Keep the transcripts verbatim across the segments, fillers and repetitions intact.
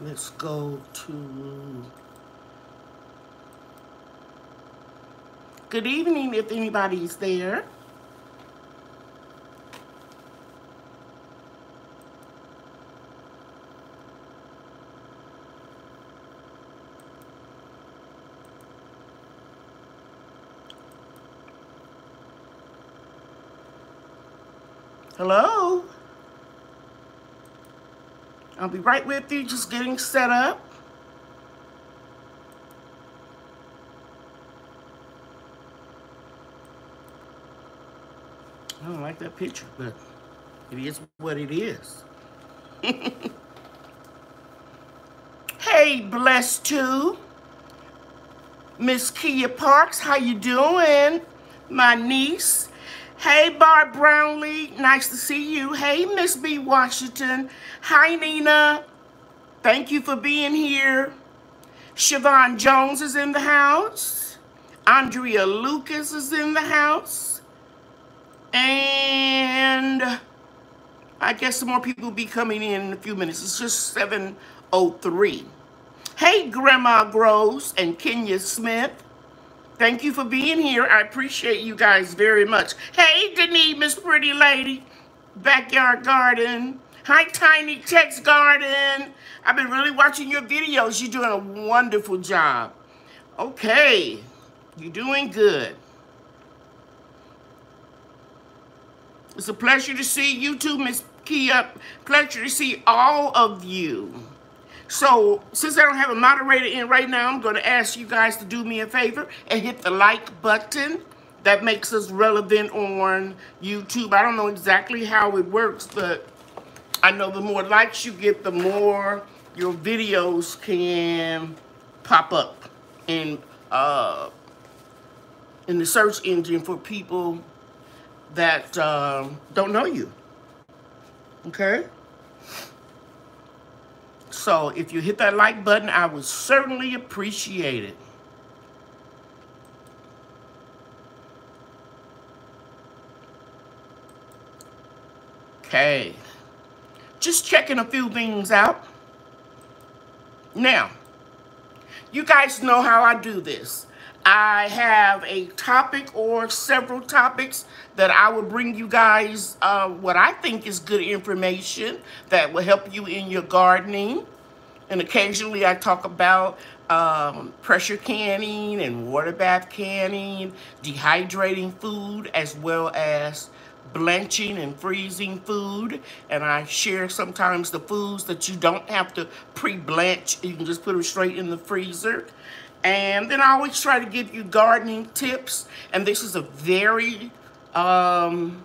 Let's go to... Good evening, if anybody's there. Hello? I'll be right with you, just getting set up. I don't like that picture, but it is what it is. Hey, blessed too. Miss Kia Parks, how you doing? My niece. Hey, Barb Brownlee, nice to see you. Hey, Miss B Washington. Hi, Nina. Thank you for being here. Siobhan Jones is in the house. Andrea Lucas is in the house. And I guess some more people will be coming in in a few minutes. It's just seven oh three. Hey, Grandma Grows and Kenya Smith. Thank you for being here. I appreciate you guys very much. Hey, Denise, Miss Pretty Lady, Backyard Garden. Hi, Tiny Text Garden. I've been really watching your videos. You're doing a wonderful job. Okay, you're doing good. It's a pleasure to see you too, Miss Kia. Pleasure to see all of you. So, since I don't have a moderator in right now, I'm going to ask you guys to do me a favor and hit the like button. That makes us relevant on YouTube. I don't know exactly how it works, but I know the more likes you get, the more your videos can pop up in, uh, in the search engine for people that uh, don't know you. Okay? So if you hit that like button, I would certainly appreciate it. Okay. Just checking a few things out. Now, you guys know how I do this. I have a topic or several topics that I will bring you guys uh, what I think is good information that will help you in your gardening. And occasionally I talk about um, pressure canning and water bath canning, dehydrating food, as well as blanching and freezing food. And I share sometimes the foods that you don't have to pre-blanch. You can just put them straight in the freezer. And then I always try to give you gardening tips. And this is a very um,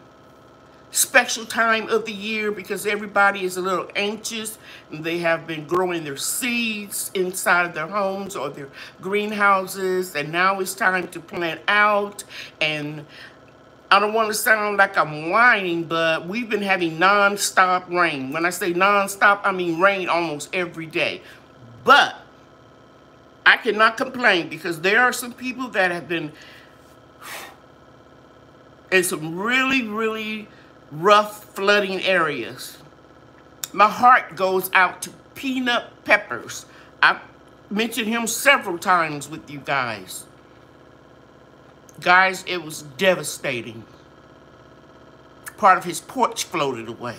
special time of the year because everybody is a little anxious. And they have been growing their seeds inside of their homes or their greenhouses. And now it's time to plant out. And I don't want to sound like I'm whining, but we've been having non-stop rain. When I say non-stop, I mean rain almost every day. But I cannot complain because there are some people that have been in some really, really rough flooding areas. My heart goes out to Peanut Peppers. I've mentioned him several times with you guys. Guys, it was devastating. Part of his porch floated away.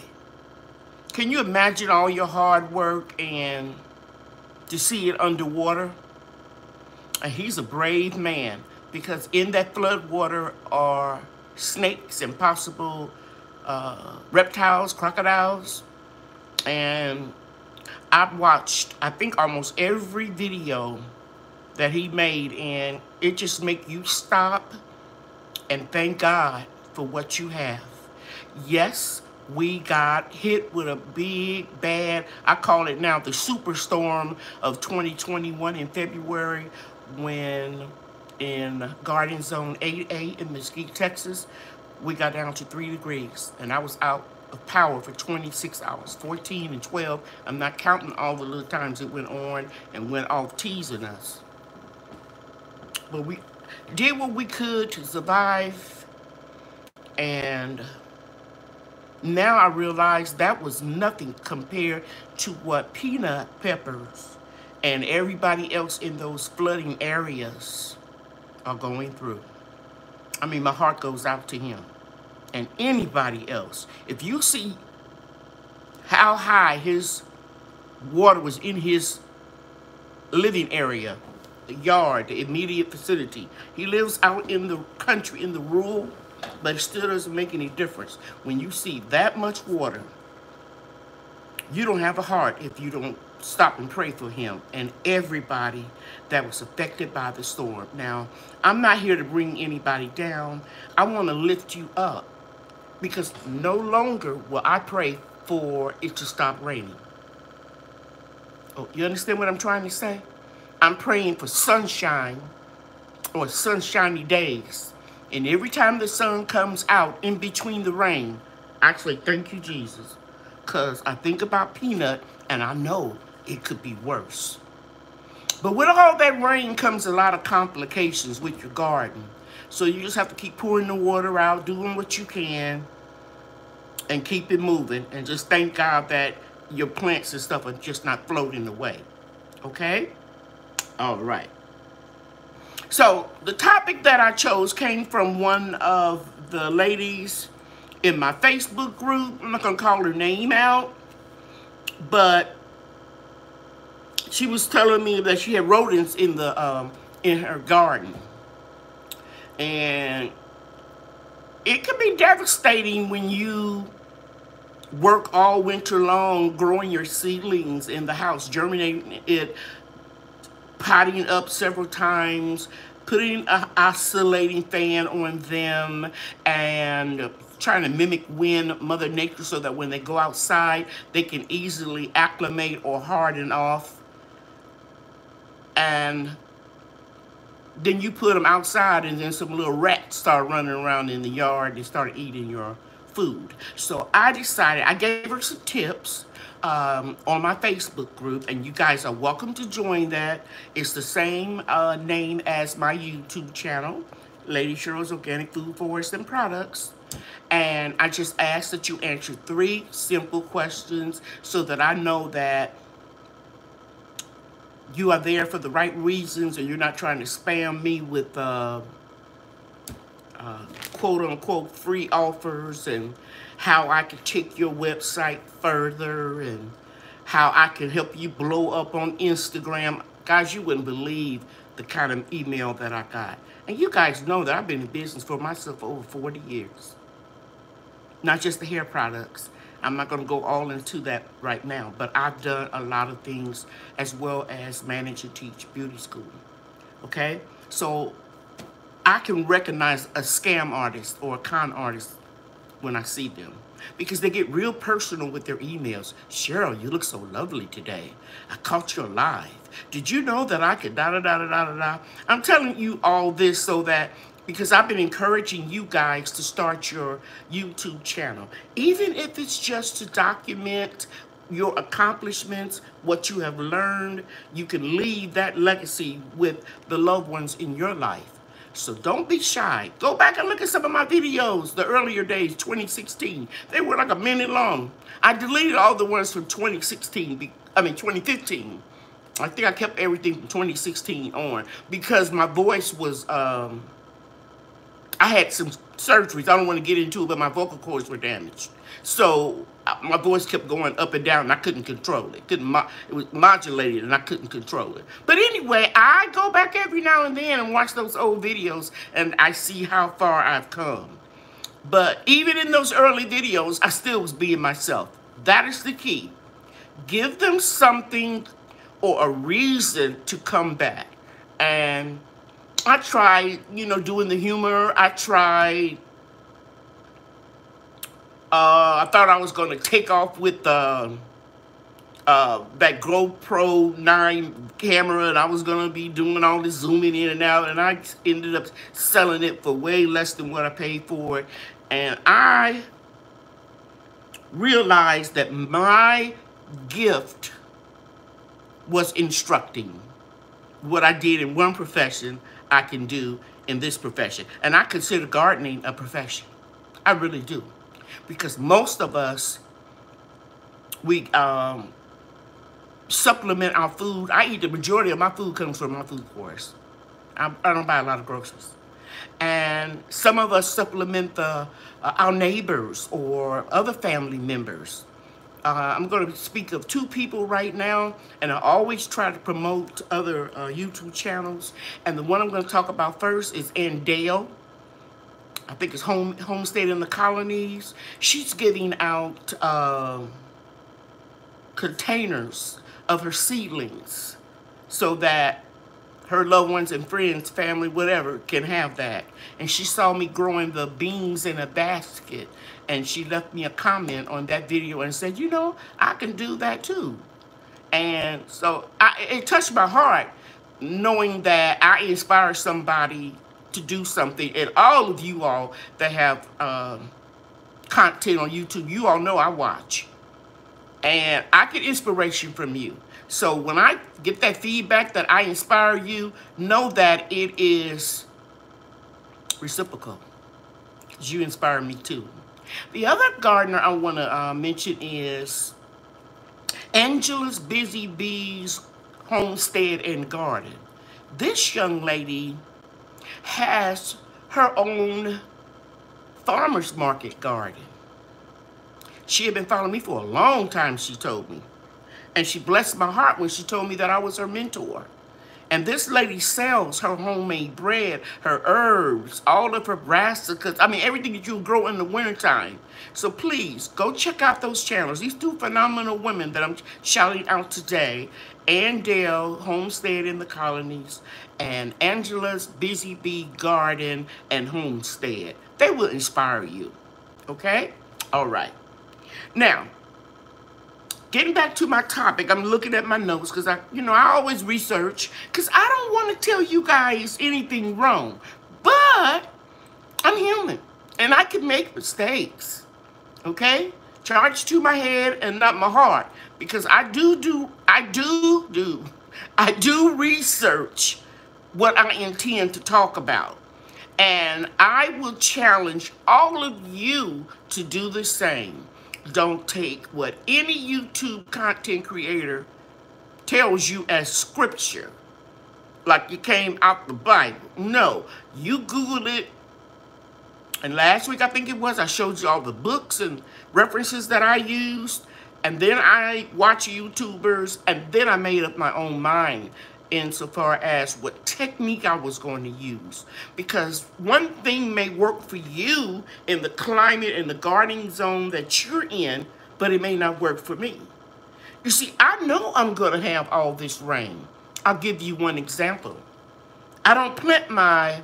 Can you imagine all your hard work and to see it underwater? And he's a brave man because in that flood water are snakes and possible uh, reptiles, crocodiles. And I've watched, I think, almost every video that he made, and it just makes you stop and thank God for what you have. Yes, we got hit with a big, bad, I call it now the superstorm of twenty twenty-one in February, when in Garden Zone eight A in Mesquite, Texas, we got down to three degrees. And I was out of power for twenty-six hours, fourteen and twelve. I'm not counting all the little times it went on and went off teasing us. But we did what we could to survive. And Now I realize that was nothing compared to what Peanut Peppers and everybody else in those flooding areas are going through. I mean, my heart goes out to him and anybody else. If you see how high his water was in his living area, the yard, the immediate vicinity. He lives out in the country, in the rural, but it still doesn't make any difference. When you see that much water, you don't have a heart if you don't stop and pray for him and everybody that was affected by the storm. Now, I'm not here to bring anybody down. I want to lift you up because no longer will I pray for it to stop raining. Oh, you understand what I'm trying to say? I'm praying for sunshine or sunshiny days. And every time the sun comes out in between the rain, I say, thank you, Jesus. Because I think about Peanut and I know it could be worse. But with all that rain comes a lot of complications with your garden. So you just have to keep pouring the water out, doing what you can, and keep it moving. And just thank God that your plants and stuff are just not floating away. Okay? All right. So the topic that I chose came from one of the ladies in my Facebook group. I'm not going to call her name out. But she was telling me that she had rodents in the um, in her garden, and it can be devastating when you work all winter long growing your seedlings in the house, germinating it, potting up several times, putting an oscillating fan on them, and trying to mimic wind, Mother Nature, so that when they go outside, they can easily acclimate or harden off. And then you put them outside, and then some little rats start running around in the yard and start eating your food. So I decided, I gave her some tips um, on my Facebook group, and you guys are welcome to join that. It's the same uh, name as my YouTube channel, Lady Cheryl's Organic Food Forest and Products. And I just ask that you answer three simple questions so that I know that you are there for the right reasons and you're not trying to spam me with uh, uh, quote-unquote free offers and how I can take your website further and how I can help you blow up on Instagram. Guys, you wouldn't believe the kind of email that I got. And you guys know that I've been in business for myself for over forty years. Not just the hair products. I'm not going to go all into that right now, but I've done a lot of things as well as manage and teach beauty school. Okay? So I can recognize a scam artist or a con artist when I see them because they get real personal with their emails. Cheryl, you look so lovely today. I caught you alive. Did you know that I could da da da da da da? I'm telling you all this so that because I've been encouraging you guys to start your YouTube channel. Even if it's just to document your accomplishments, what you have learned, you can leave that legacy with the loved ones in your life. So don't be shy. Go back and look at some of my videos, the earlier days, twenty sixteen. They were like a minute long. I deleted all the ones from twenty sixteen, I mean twenty fifteen. I think I kept everything from twenty sixteen on because my voice was... Um, I had some surgeries. I don't want to get into it, but my vocal cords were damaged. So my voice kept going up and down, and I couldn't control it. Couldn't mo it was modulated, and I couldn't control it. But anyway, I go back every now and then and watch those old videos, and I see how far I've come. But even in those early videos, I still was being myself. That is the key. Give them something or a reason to come back. And I tried, you know, doing the humor. I tried, uh, I thought I was going to take off with uh, uh, that GoPro nine camera, and I was going to be doing all this zooming in and out, and I ended up selling it for way less than what I paid for it. And I realized that my gift was instructing. What I did in one profession, I can do in this profession. And I consider gardening a profession. I really do. because most of us, we um, supplement our food. I eat the majority of my food comes from my food forest. I, I don't buy a lot of groceries. And some of us supplement the, uh, our neighbors or other family members. Uh, I'm going to speak of two people right now, and I always try to promote other uh, YouTube channels. And the one I'm going to talk about first is Ann Dale. I think it's home, Homestead in the Colonies. She's giving out uh, containers of her seedlings so that her loved ones and friends, family, whatever, can have that. And she saw me growing the beans in a basket. And she left me a comment on that video and said, you know, I can do that too. And so I, it touched my heart knowing that I inspired somebody to do something. And all of you all that have um, content on YouTube, you all know I watch. And I get inspiration from you. So when I get that feedback that I inspire you, know that it is reciprocal. You inspire me too. The other gardener I want to uh, mention is Angela's Busy Bees Homestead and Garden. This young lady has her own farmer's market garden. She had been following me for a long time, she told me. And she blessed my heart when she told me that I was her mentor. And this lady sells her homemade bread, her herbs, all of her brassicas. I mean, everything that you grow in the wintertime. So please, go check out those channels. These two phenomenal women that I'm shouting out today, Ann Dale, Homestead in the Colonies, and Angela's Busy Bee Garden and Homestead. They will inspire you, okay? All right. Now, getting back to my topic, I'm looking at my notes because I, you know, I always research because I don't want to tell you guys anything wrong, but I'm human and I can make mistakes, okay? Charge to my head and not my heart because I do do, I do do, I do research what I intend to talk about. And I will challenge all of you to do the same. Don't take what any YouTube content creator tells you as scripture, like you came out the Bible. No, you Google it. And last week, I think it was, I showed you all the books and references that I used. And then I watched YouTubers, and then I made up my own mind insofar as what technique I was going to use. Because one thing may work for you in the climate and the gardening zone that you're in, but it may not work for me. You see, I know I'm going to have all this rain. I'll give you one example. I don't plant my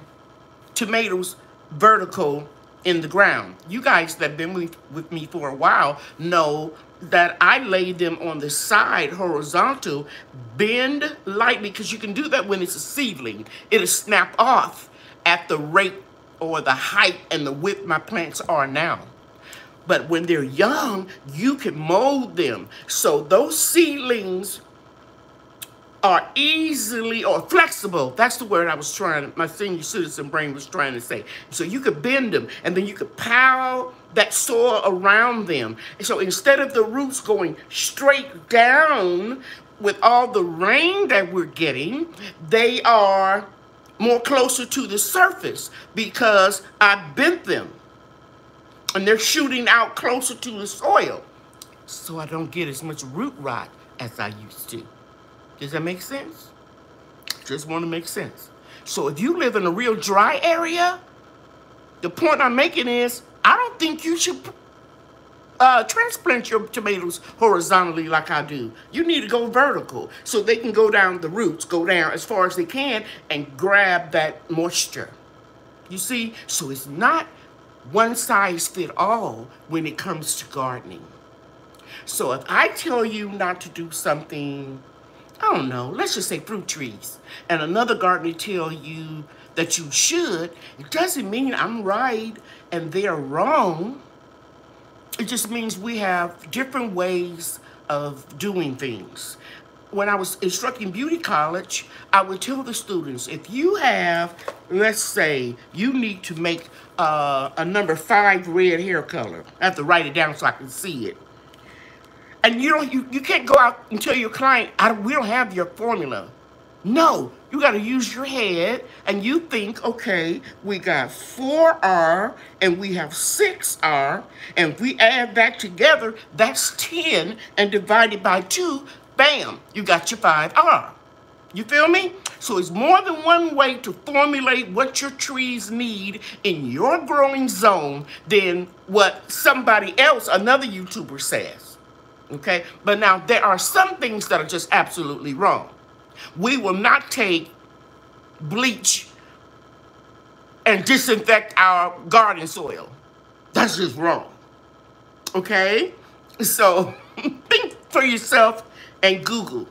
tomatoes vertical in the ground. You guys that have been with me for a while know that I lay them on the side, horizontal, bend lightly, because you can do that when it's a seedling. It'll snap off at the rate or the height and the width my plants are now. But when they're young, you can mold them. So those seedlings are easily or flexible. That's the word I was trying, my senior citizen brain was trying to say. So you could bend them and then you could pile that soil around them. And so instead of the roots going straight down with all the rain that we're getting, they are more closer to the surface because I bent them and they're shooting out closer to the soil. So I don't get as much root rot as I used to. Does that make sense? Just want to make sense. So if you live in a real dry area, the point I'm making is I don't think you should uh, transplant your tomatoes horizontally like I do. You need to go vertical so they can go down the roots, go down as far as they can and grab that moisture. You see? So it's not one size fit all when it comes to gardening. So if I tell you not to do something, I don't know, let's just say fruit trees, and another gardener tell you that you should, it doesn't mean I'm right and they're wrong. It just means we have different ways of doing things. when I was instructing beauty college, I would tell the students, if you have, let's say, you need to make uh, a number five red hair color. I have to write it down so I can see it. And you don't, you, you can't go out and tell your client, I, we don't have your formula. No, you got to use your head, and you think, okay, we got four R, and we have six R, and if we add that together, that's ten, and divided by two, bam, you got your five R. You feel me? So it's more than one way to formulate what your trees need in your growing zone than what somebody else, another YouTuber, says, okay? But now, there are some things that are just absolutely wrong. We will not take bleach and disinfect our garden soil. That's just wrong. Okay? So think for yourself and Google.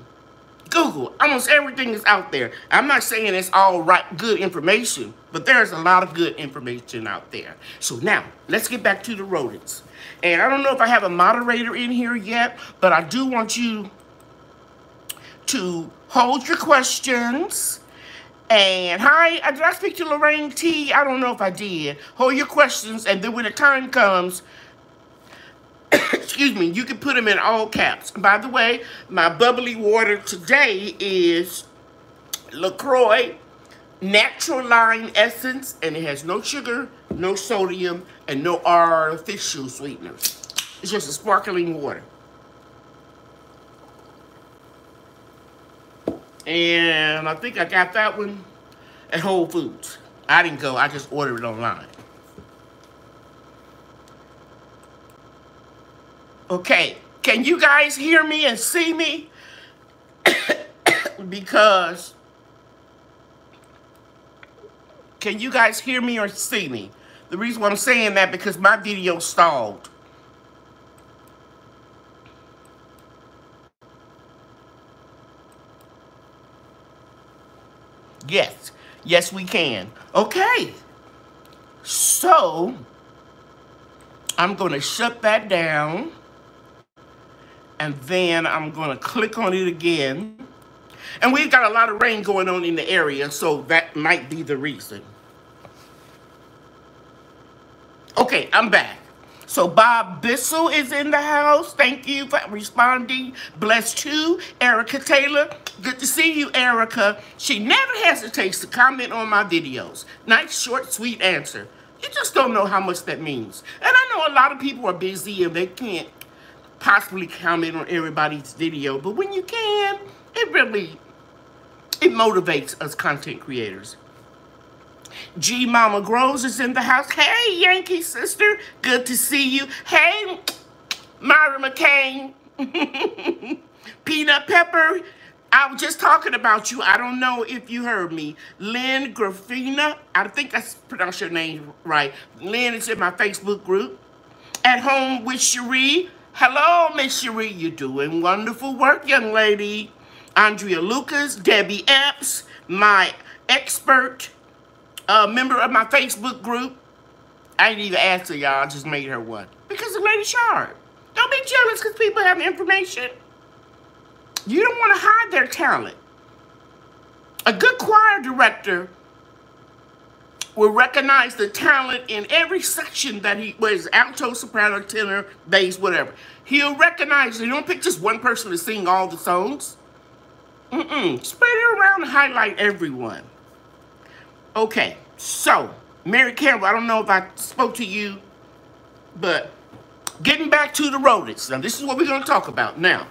Google. Almost everything is out there. I'm not saying it's all right, good information, but there's a lot of good information out there. So now, let's get back to the rodents. And I don't know if I have a moderator in here yet, but I do want you to hold your questions. And hi, did I speak to Lorraine T? I don't know if I did. Hold your questions, and then when the time comes, excuse me, you can put them in all caps. By the way, my bubbly water today is LaCroix Natural Lime Essence, and it has no sugar, no sodium, and no artificial sweeteners. It's just a sparkling water. And I think I got that one at Whole Foods. I didn't go. I just ordered it online. Okay. Can you guys hear me and see me? Because, can you guys hear me or see me? The reason why I'm saying that, because my video stalled. Yes. Yes, we can. Okay. So, I'm going to shut that down. And then I'm going to click on it again. And we've got a lot of rain going on in the area, so that might be the reason. Okay, I'm back. So, Bob Bissell is in the house. Thank you for responding. Bless too. Erica Taylor. Good to see you, Erica. She never hesitates to comment on my videos. Nice, short, sweet answer. You just don't know how much that means. And I know a lot of people are busy and they can't possibly comment on everybody's video. But when you can, it really, it motivates us content creators. G-Mama Grows is in the house. Hey, Yankee sister. Good to see you. Hey, Myra McCain. Peanut Pepper. I was just talking about you. I don't know if you heard me. Lynn Grafina. I think I pronounced your name right. Lynn is in my Facebook group. At Home with Cherie. Hello, Miss Cherie. You're doing wonderful work, young lady. Andrea Lucas. Debbie Epps. My expert. A member of my Facebook group. I didn't even ask her, y'all. I just made her one. Because of Lady Sharp. Don't be jealous because people have information. You don't want to hide their talent. A good choir director will recognize the talent in every section that he was, alto, soprano, tenor, bass, whatever. He'll recognize it. You don't pick just one person to sing all the songs. Mm-mm. Spread it around and highlight everyone. Okay, so, Mary Campbell, I don't know if I spoke to you, but getting back to the rodents. Now, this is what we're going to talk about now.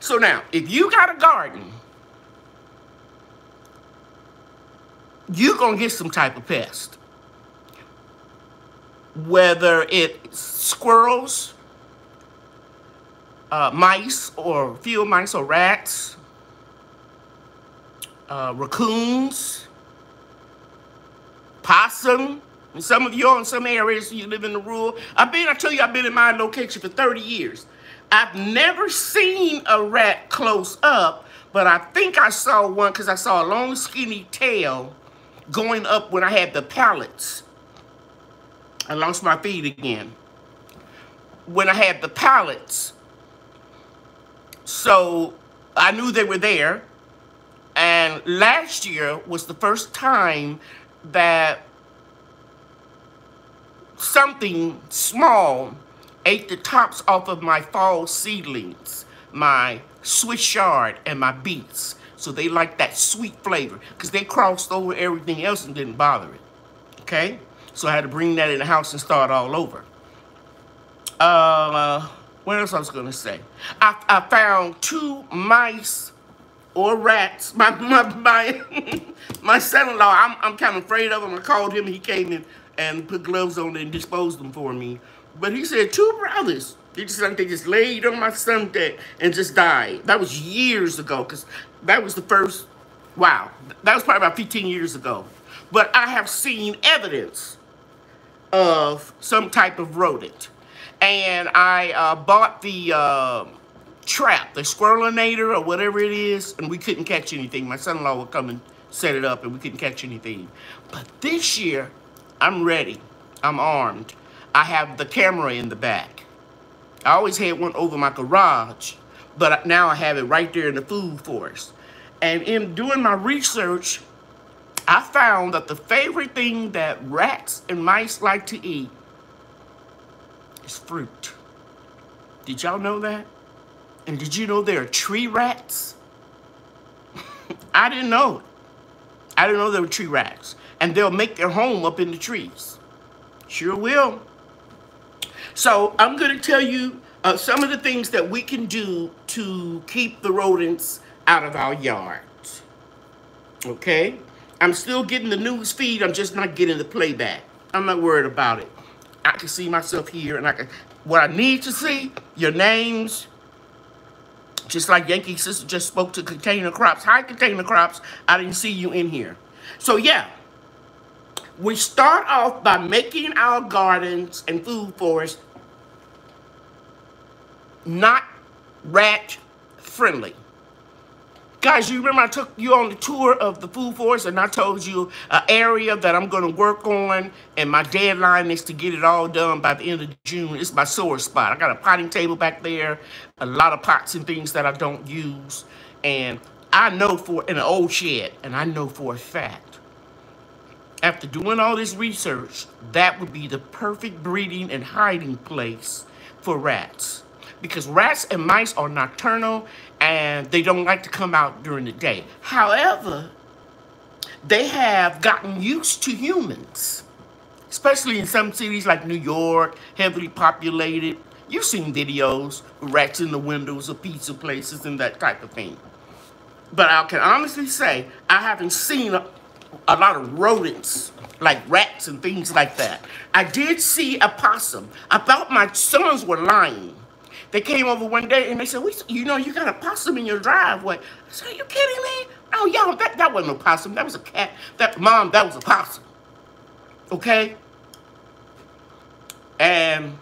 So now, if you got a garden, you're going to get some type of pest. Whether it's squirrels, uh, mice, or field mice, or rats, Uh, raccoons, possum. And some of you are in some areas, you live in the rural. I've been, I tell you, I've been in my location for thirty years. I've never seen a rat close up, but I think I saw one because I saw a long skinny tail going up when I had the pallets. I lost my feed again. When I had the pallets, So I knew they were there. And last year was the first time that something small ate the tops off of my fall seedlings, my Swiss chard and my beets. So they like that sweet flavor because they crossed over everything else and didn't bother it. Okay? So I had to bring that in the house and start all over. Uh, what else I was going to say? I, I found two mice or rats. My my my, my son-in-law, I'm, I'm kind of afraid of him. I called him. He came in and put gloves on and disposed them for me. But he said, two brothers. They just, like, they just laid on my sunbed and just died. That was years ago because that was the first, wow. That was probably about fifteen years ago. But I have seen evidence of some type of rodent. And I uh, bought the uh, trap, the squirrelinator or whatever it is, and we couldn't catch anything. My son-in-law would come and set it up, and we couldn't catch anything. But this year, I'm ready. I'm armed. I have the camera in the back. I always had one over my garage, but now I have it right there in the food forest. And in doing my research, I found that the favorite thing that rats and mice like to eat is fruit. Did y'all know that? And did you know there are tree rats? I didn't know it. I didn't know there were tree rats. And they'll make their home up in the trees. Sure will. So I'm going to tell you uh, some of the things that we can do to keep the rodents out of our yards. Okay? I'm still getting the news feed. I'm just not getting the playback. I'm not worried about it. I can see myself here, and I can. What I need to see, your names. Just like Yankee Sister just spoke to Container Crops. Hi, Container Crops. I didn't see you in here. So, yeah. We start off by making our gardens and food forests not rat-friendly. Guys, you remember I took you on the tour of the food forest and I told you an area that I'm going to work on and my deadline is to get it all done by the end of June. It's my sore spot. I got a potting table back there, a lot of pots and things that I don't use. And I know for, in an old shed, and I know for a fact, after doing all this research, that would be the perfect breeding and hiding place for rats. Because rats and mice are nocturnal and they don't like to come out during the day. However, they have gotten used to humans, especially in some cities like New York, heavily populated. You've seen videos with rats in the windows of pizza places and that type of thing. But I can honestly say I haven't seen a, a lot of rodents like rats and things like that. I did see a possum. I thought my sons were lying. They came over one day and they said, we, you know, you got a possum in your driveway. I said, are you kidding me? Oh, y'all, that, that wasn't a possum. That was a cat. That, Mom, that was a possum. Okay? And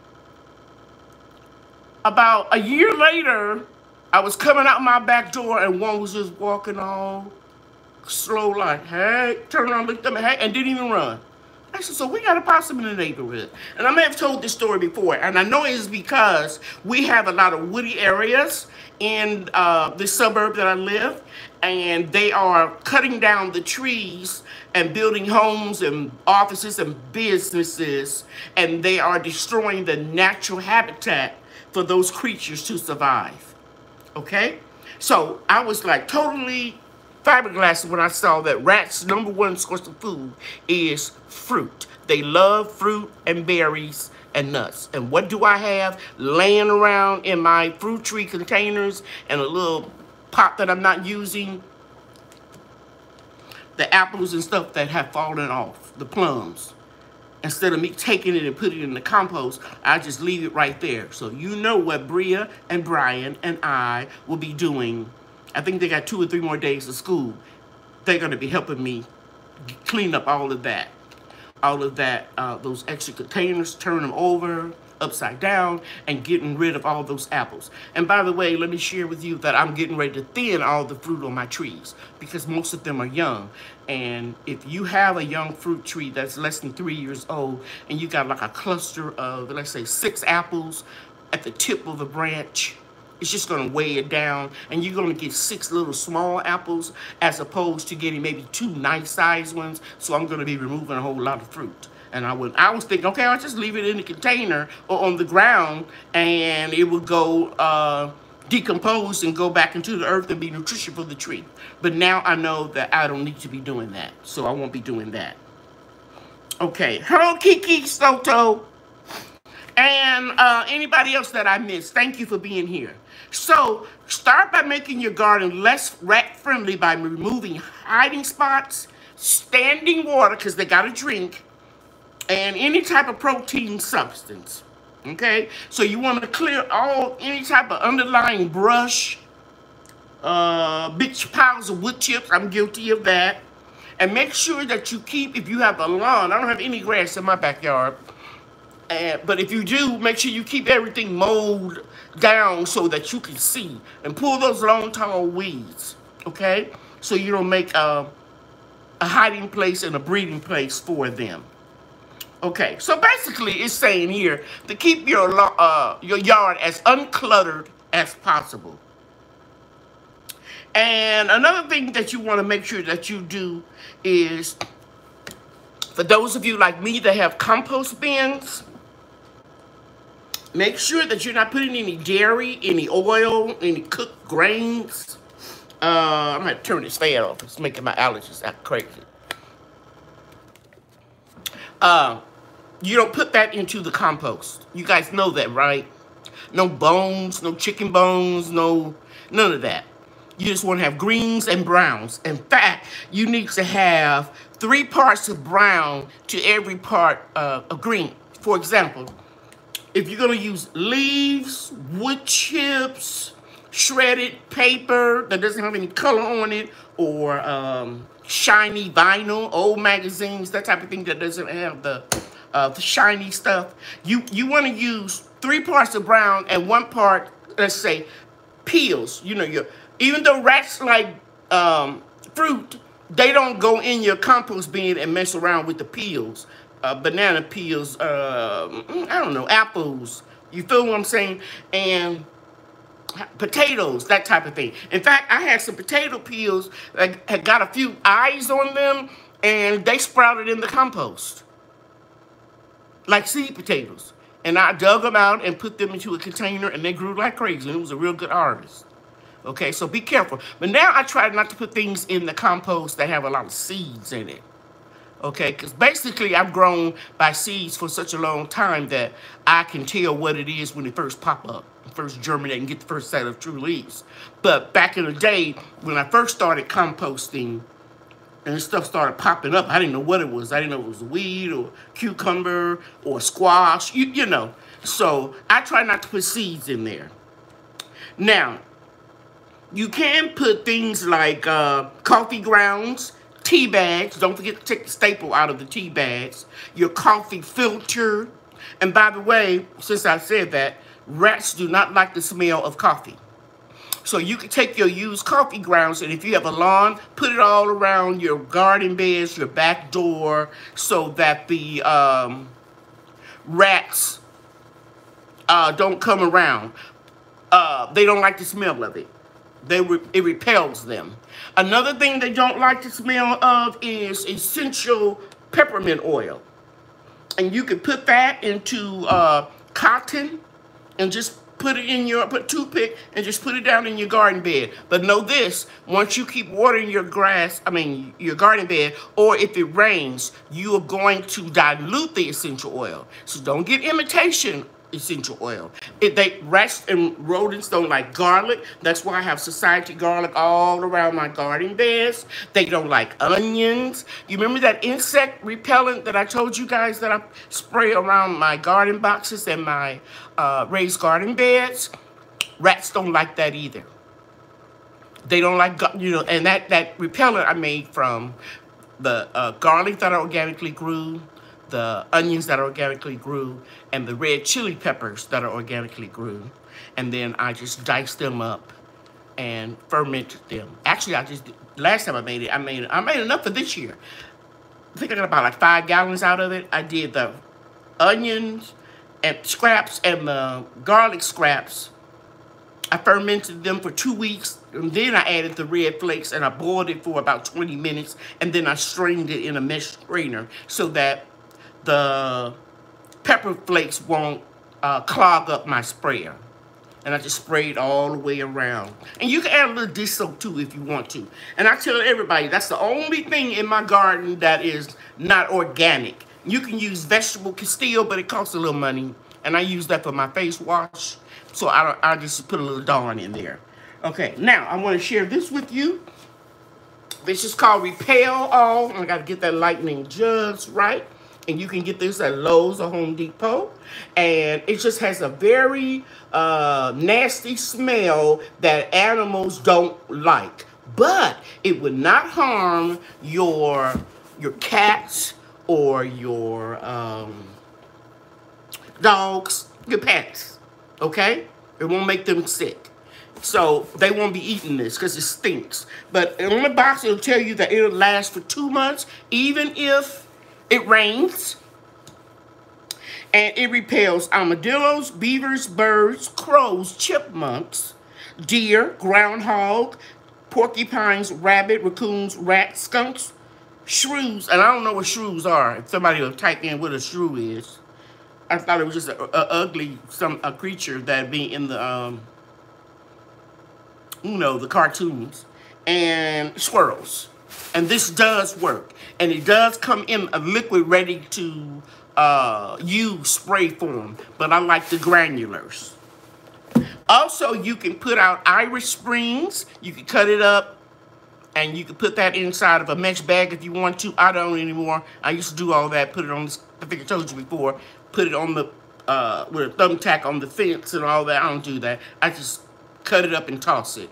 about a year later, I was coming out my back door and one was just walking all slow like, hey, turn around, looked at me, hey, and didn't even run. I said, so we got a possum in the neighborhood. And I may have told this story before, and I know it's because we have a lot of woody areas in uh, the suburb that I live, and they are cutting down the trees and building homes and offices and businesses, and they are destroying the natural habitat for those creatures to survive, okay? So I was like totally fiberglass when I saw that rats' number one source of food is fruit. They love fruit and berries and nuts. And what do I have laying around in my fruit tree containers and a little pot that I'm not using? The apples and stuff that have fallen off, the plums. Instead of me taking it and putting it in the compost, I just leave it right there. So you know what Bria and Brian and I will be doing. I think they got two or three more days of school. They're going to be helping me clean up all of that. All of that, uh, those extra containers, turn them over, upside down, and getting rid of all those apples. And by the way, let me share with you that I'm getting ready to thin all the fruit on my trees because most of them are young. And if you have a young fruit tree that's less than three years old and you got like a cluster of, let's say, six apples at the tip of a branch, It's just gonna weigh it down, and you're gonna get six little small apples as opposed to getting maybe two nice-sized ones. So I'm gonna be removing a whole lot of fruit. And I would, I was thinking, okay, I'll just leave it in the container or on the ground, and it would go uh, decompose and go back into the earth and be nutrition for the tree. But now I know that I don't need to be doing that, so I won't be doing that. Okay, hello, Kiki Soto, and uh, anybody else that I missed. Thank you for being here. So start by making your garden less rat-friendly by removing hiding spots, standing water, because they got to drink, and any type of protein substance, okay? So you want to clear all, any type of underlying brush, uh, big piles of wood chips. I'm guilty of that. And make sure that you keep, if you have a lawn, I don't have any grass in my backyard, uh, but if you do, make sure you keep everything mowed down so that you can see. And pull those long, tall weeds, okay? So you don't make a, a hiding place and a breeding place for them. Okay, so basically it's saying here to keep your uh, your yard as uncluttered as possible. And another thing that you want to make sure that you do is, for those of you like me that have compost bins, make sure that you're not putting any dairy, any oil, any cooked grains. Uh, I'm going to turn this fan off. It's making my allergies act crazy. Uh, you don't put that into the compost. You guys know that, right? No bones, no chicken bones, no, none of that. You just want to have greens and browns. In fact, you need to have three parts of brown to every part uh, of green. For example, if you're going to use leaves, wood chips, shredded paper that doesn't have any color on it, or um, shiny vinyl, old magazines, that type of thing that doesn't have the, uh, the shiny stuff. You, you want to use three parts of brown and one part, let's say, peels. You know, your, even though rats like um, fruit, they don't go in your compost bin and mess around with the peels. Uh, banana peels, uh, I don't know, apples. You feel what I'm saying? And potatoes, that type of thing. In fact, I had some potato peels that had got a few eyes on them, and they sprouted in the compost, like seed potatoes. And I dug them out and put them into a container, and they grew like crazy, and it was a real good harvest. Okay, so be careful. But now I try not to put things in the compost that have a lot of seeds in it. Okay, because basically I've grown by seeds for such a long time that I can tell what it is when it first pop up, first germinate, and get the first set of true leaves. But back in the day, when I first started composting and this stuff started popping up, I didn't know what it was. I didn't know it was a weed or cucumber or squash, you, you know. So I try not to put seeds in there. Now, you can put things like uh, coffee grounds, tea bags. Don't forget to take the staple out of the tea bags. Your coffee filter. And by the way, since I said that, rats do not like the smell of coffee. So you can take your used coffee grounds, and if you have a lawn, put it all around your garden beds, your back door, so that the um, rats uh, don't come around. Uh, they don't like the smell of it. They re it repels them. Another thing they don't like the smell of is essential peppermint oil. And you can put that into uh, cotton and just put it in your, put a toothpick and just put it down in your garden bed. But know this, once you keep watering your grass, I mean your garden bed, or if it rains, you are going to dilute the essential oil. So don't get imitation essential oil. It, they rats and rodents don't like garlic. That's why I have society garlic all around my garden beds. They don't like onions. You remember that insect repellent that I told you guys that I spray around my garden boxes and my uh, raised garden beds? Rats don't like that either. They don't like, you know, and that, that repellent I made from the uh, garlic that I organically grew, the onions that organically grew, and the red chili peppers that are organically grew. And then I just diced them up and fermented them. Actually, I just, last time I made it, I made I made enough for this year. I think I got about like five gallons out of it. I did the onions and scraps and the garlic scraps I fermented them for two weeks, and then I added the red flakes, and I boiled it for about twenty minutes, and then I strained it in a mesh strainer so that the pepper flakes won't uh, clog up my sprayer. And I just sprayed all the way around. And you can add a little dish soap too if you want to. And I tell everybody, that's the only thing in my garden that is not organic. You can use vegetable Castile, but it costs a little money. And I use that for my face wash. So I, I just put a little Dawn in there. Okay, now I want to share this with you. This is called Repel All. I got to get that lightning just right. And you can get this at Lowe's or Home Depot. And it just has a very uh, nasty smell that animals don't like. But it would not harm your, your cats or your um, dogs, your pets. Okay? It won't make them sick. So they won't be eating this because it stinks. But on the box, it'll tell you that it'll last for two months, even if it rains, and it repels armadillos, beavers, birds, crows, chipmunks, deer, groundhog, porcupines, rabbit, raccoons, rats, skunks, shrews. And I don't know what shrews are. If somebody will type in what a shrew is. I thought it was just a, a ugly some a creature that be in the um, you know, the cartoons, and squirrels. And this does work. And it does come in a liquid ready to uh, use spray form. But I like the granulars. Also, you can put out Irish Springs. You can cut it up. And you can put that inside of a mesh bag if you want to. I don't anymore. I used to do all that. Put it on, I think I told you before. Put it on the, uh, with a thumbtack on the fence and all that. I don't do that. I just cut it up and toss it.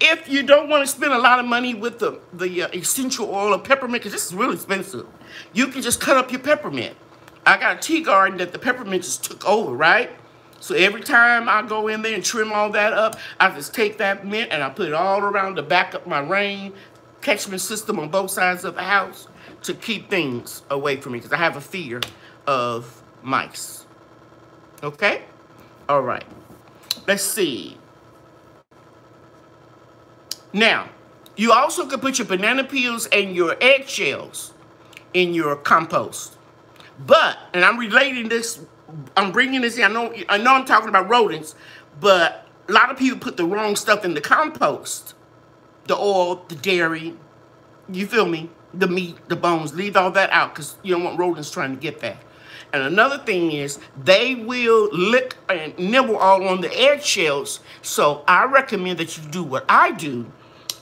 If you don't want to spend a lot of money with the, the uh, essential oil of peppermint, because this is really expensive, you can just cut up your peppermint. I got a tea garden that the peppermint just took over, right? So every time I go in there and trim all that up, I just take that mint and I put it all around the back of my rain catchment system on both sides of the house to keep things away from me, because I have a fear of mice. Okay? All right. Let's see. Now, you also can put your banana peels and your eggshells in your compost. But, and I'm relating this, I'm bringing this in, I know, I know I'm talking about rodents, but a lot of people put the wrong stuff in the compost. The oil, the dairy, you feel me? The meat, the bones, leave all that out because you don't want rodents trying to get that. And another thing is, they will lick and nibble all on the eggshells. So I recommend that you do what I do.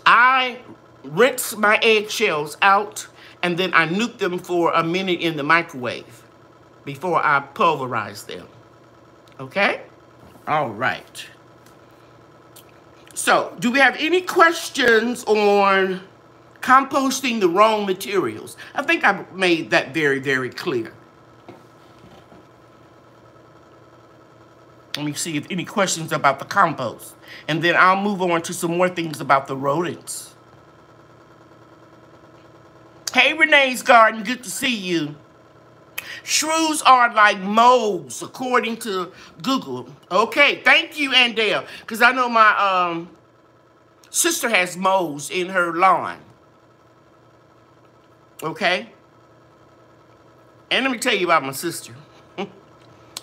I rinse my eggshells out, and then I nuke them for a minute in the microwave before I pulverize them. Okay? All right. So, do we have any questions on composting the wrong materials? I think I made that very, very clear. Let me see if any questions about the compost. And then I'll move on to some more things about the rodents. Hey, Renee's Garden, good to see you. Shrews are like moles, according to Google. Okay, thank you, Ann Dale, because I know my um, sister has moles in her lawn. Okay? And let me tell you about my sister.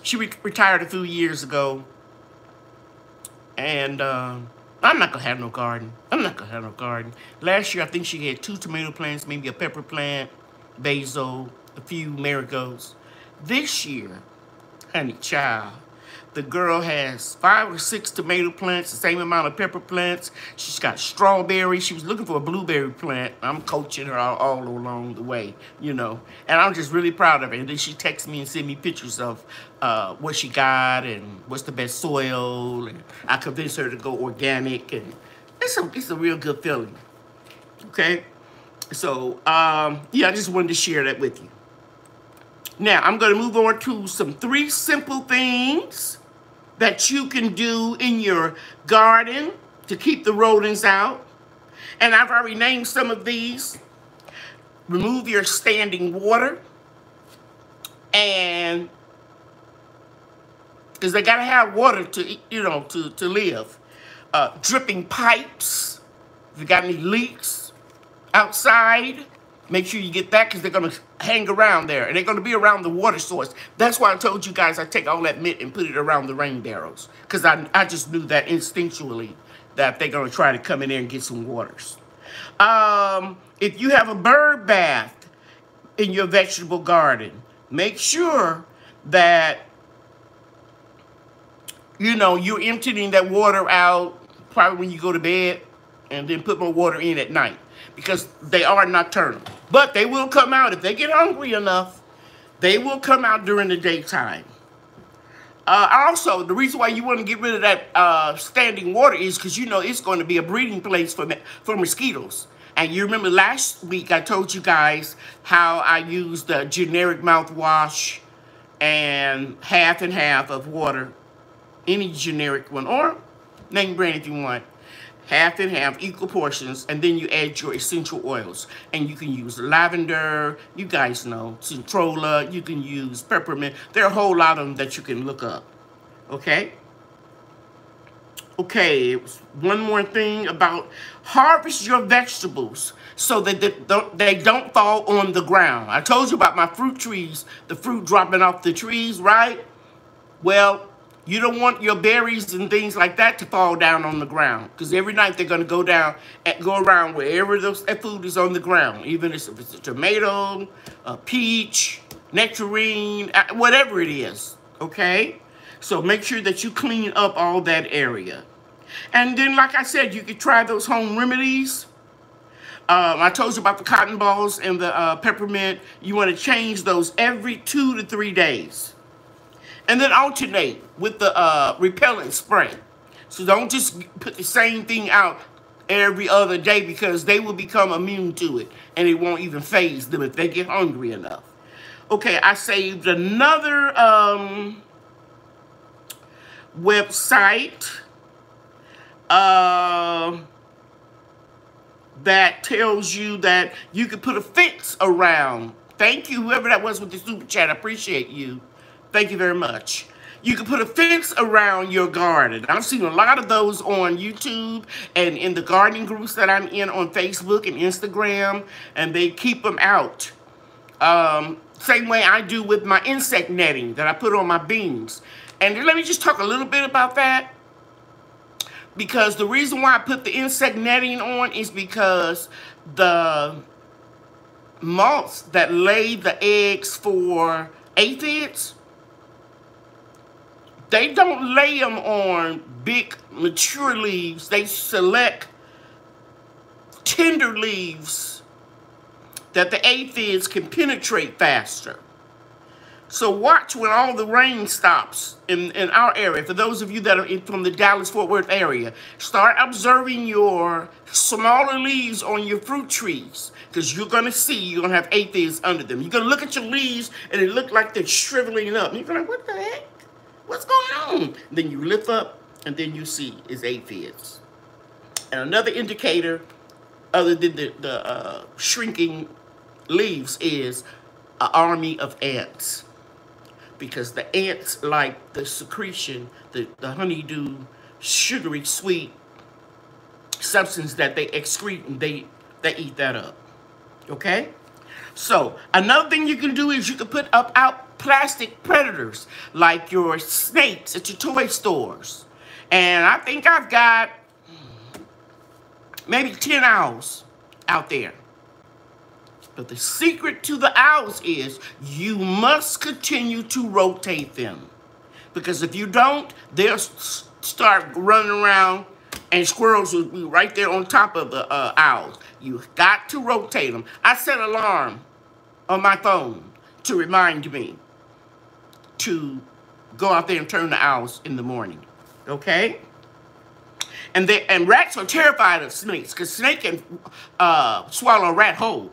She re retired a few years ago, and uh, I'm not going to have no garden. I'm not going to have no garden. Last year, I think she had two tomato plants, maybe a pepper plant, basil, a few marigolds. This year, honey child, the girl has five or six tomato plants, the same amount of pepper plants. She's got strawberries. She was looking for a blueberry plant. I'm coaching her all, all along the way, you know. And I'm just really proud of her. And then she texts me and sends me pictures of uh, what she got and what's the best soil. And I convinced her to go organic. And it's a, it's a real good feeling, okay? So, um, yeah, I just wanted to share that with you. Now, I'm going to move on to some three simple things that you can do in your garden to keep the rodents out. And I've already named some of these. Remove your standing water. And because they got to have water to, you know, to, to live. uh, dripping pipes, if you got any leaks outside, make sure you get that because they're going to hang around there. And they're going to be around the water source. That's why I told you guys I take all that mitt and put it around the rain barrels. Because I, I just knew that instinctually that they're going to try to come in there and get some waters. Um, if you have a bird bath in your vegetable garden, make sure that, you know, you're emptying that water out probably when you go to bed and then put more water in at night. Because they are nocturnal. But they will come out. If they get hungry enough, they will come out during the daytime. Uh, also, the reason why you want to get rid of that uh, standing water is because you know it's going to be a breeding place for, for mosquitoes. And you remember last week I told you guys how I used the generic mouthwash and half and half of water. Any generic one or name brand if you want. Half and half, equal portions, and then you add your essential oils. And you can use lavender, you guys know, Centrola, you can use peppermint. There are a whole lot of them that you can look up, okay? Okay, one more thing about harvest your vegetables so that they don't, they don't fall on the ground. I told you about my fruit trees, the fruit dropping off the trees, right? Well, you don't want your berries and things like that to fall down on the ground. Because every night they're going to go down and go around wherever those, that food is on the ground. Even if it's a tomato, a peach, nectarine, whatever it is. Okay? So make sure that you clean up all that area. And then, like I said, you could try those home remedies. Um, I told you about the cotton balls and the uh, peppermint. You want to change those every two to three days. And then alternate with the uh, repellent spray. So don't just put the same thing out every other day because they will become immune to it. And it won't even phase them if they get hungry enough. Okay, I saved another um, website uh, that tells you that you can put a fence around. Thank you, whoever that was with the super chat. I appreciate you. Thank you very much. You can put a fence around your garden. I've seen a lot of those on YouTube and in the gardening groups that I'm in on Facebook and Instagram, and they keep them out. Um, same way I do with my insect netting that I put on my beans. And let me just talk a little bit about that, because the reason why I put the insect netting on is because the moths that lay the eggs for aphids, they don't lay them on big mature leaves. They select tender leaves that the aphids can penetrate faster. So watch when all the rain stops in, in our area. For those of you that are in, from the Dallas-Fort Worth area, start observing your smaller leaves on your fruit trees. Because you're going to see, you're going to have aphids under them. You're going to look at your leaves, and it look like they're shriveling up. And you're going to be like, what the heck? What's going on? And then you lift up, and then you see is aphids. And another indicator, other than the, the uh, shrinking leaves, is an army of ants. Because the ants like the secretion, the, the honeydew, sugary, sweet substance that they excrete, and they, they eat that up. Okay, so another thing you can do is you can put up out plastic predators like your snakes at your toy stores. And I think I've got maybe ten owls out there. But the secret to the owls is you must continue to rotate them. Because if you don't, they'll start running around. And squirrels will be right there on top of the uh, owls. You've got to rotate them. I set an alarm on my phone to remind me to go out there and turn the owls in the morning. Okay? And they, and rats are terrified of snakes because snake can uh, swallow a rat whole.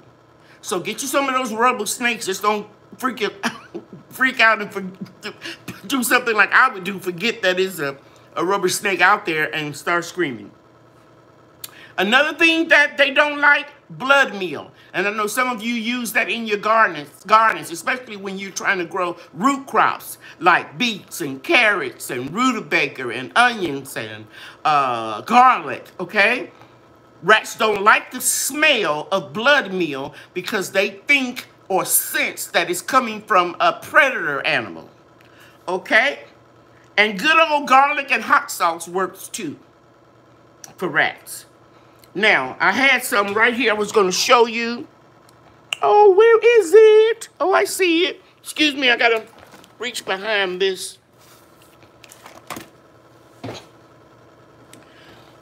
So get you some of those rubber snakes. Just don't freak, it, freak out and for, do something like I would do. Forget that it's a... a rubber snake out there and start screaming. Another thing that they don't like blood meal. And I know some of you use that in your gardens, gardens, especially when you're trying to grow root crops like beets and carrots and rutabaga and onions and uh, garlic, okay? Rats don't like the smell of blood meal because they think or sense that it's coming from a predator animal, okay? And good old garlic and hot sauce works too for rats. Now, I had some right here I was going to show you. Oh, where is it? Oh, I see it. Excuse me, I got to reach behind this.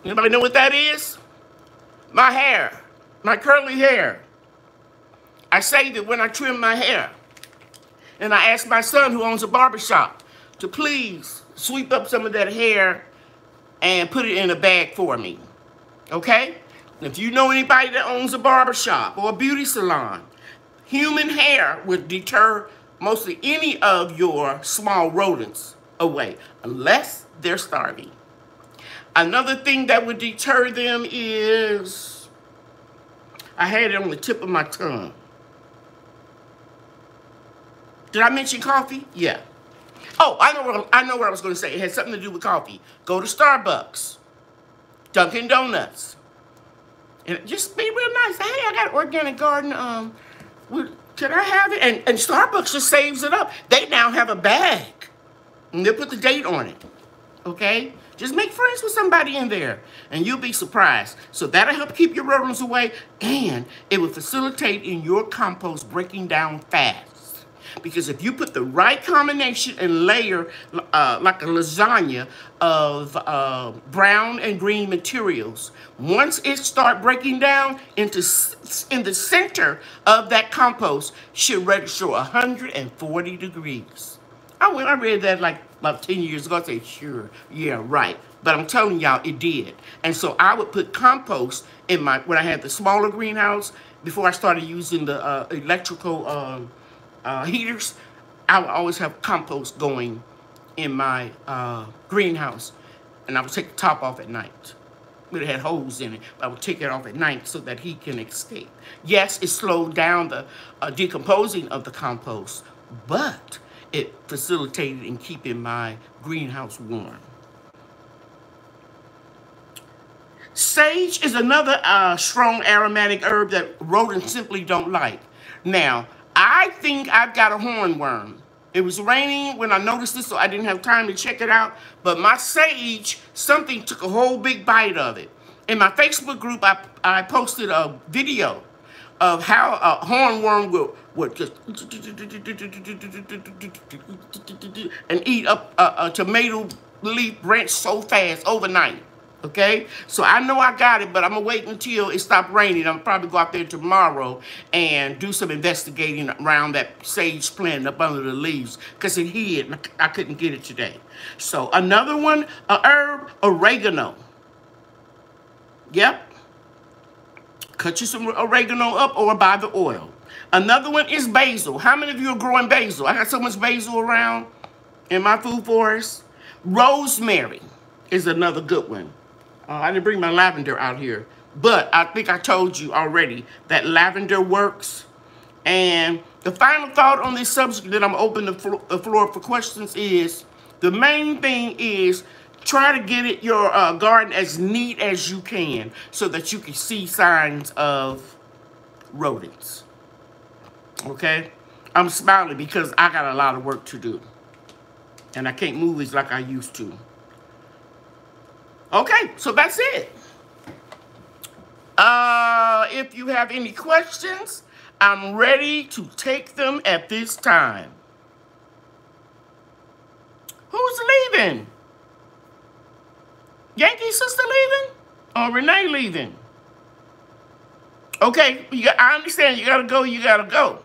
Anybody know what that is? My hair, my curly hair. I saved it when I trimmed my hair. And I asked my son, who owns a barbershop, to please sweep up some of that hair and put it in a bag for me, okay? If you know anybody that owns a barbershop or a beauty salon, human hair would deter mostly any of your small rodents away, unless they're starving. Another thing that would deter them is, I had it on the tip of my tongue. Did I mention coffee? Yeah. Oh, I know what I know what I was going to say. It had something to do with coffee. Go to Starbucks, Dunkin' Donuts, and just be real nice. Hey, I got an organic garden. Um, can I have it? And and Starbucks just saves it up. They now have a bag, and they put the date on it. Okay, just make friends with somebody in there, and you'll be surprised. So that'll help keep your rodents away, and it will facilitate in your compost breaking down fast. Because if you put the right combination and layer, uh, like a lasagna, of uh, brown and green materials, once it starts breaking down into in the center of that compost, should register one hundred forty degrees. I, went, I read that like about ten years ago. I said, sure, yeah, right. But I'm telling y'all, it did. And so I would put compost in my, when I had the smaller greenhouse, before I started using the uh, electrical uh, Uh, heaters, I would always have compost going in my uh, greenhouse, and I would take the top off at night. It had holes in it, but I would take it off at night so that he can escape. Yes, it slowed down the uh, decomposing of the compost, but it facilitated in keeping my greenhouse warm. Sage is another uh, strong aromatic herb that rodents simply don't like. Now, I think I've got a hornworm. It was raining when I noticed this, so I didn't have time to check it out. But my sage, something took a whole big bite of it. In my Facebook group, I, I posted a video of how a hornworm will, will just and eat up a, a tomato leaf branch so fast overnight. Okay, so I know I got it, but I'm going to wait until it stopped raining. I'm probably go out there tomorrow and do some investigating around that sage plant up under the leaves because it hid and I couldn't get it today. So another one, a herb, oregano. Yep. Cut you some oregano up or buy the oil. Another one is basil. How many of you are growing basil? I got so much basil around in my food forest. Rosemary is another good one. Uh, I didn't bring my lavender out here, but I think I told you already that lavender works. And the final thought on this subject that I'm open the, flo the floor for questions is, the main thing is try to get it, your uh, garden as neat as you can so that you can see signs of rodents. Okay? I'm smiling because I got a lot of work to do. And I can't move as like I used to. Okay, so that's it. Uh, if you have any questions, I'm ready to take them at this time. Who's leaving? Yankee sister leaving? Or Renee leaving? Okay, you got, I understand. You got to go, you got to go.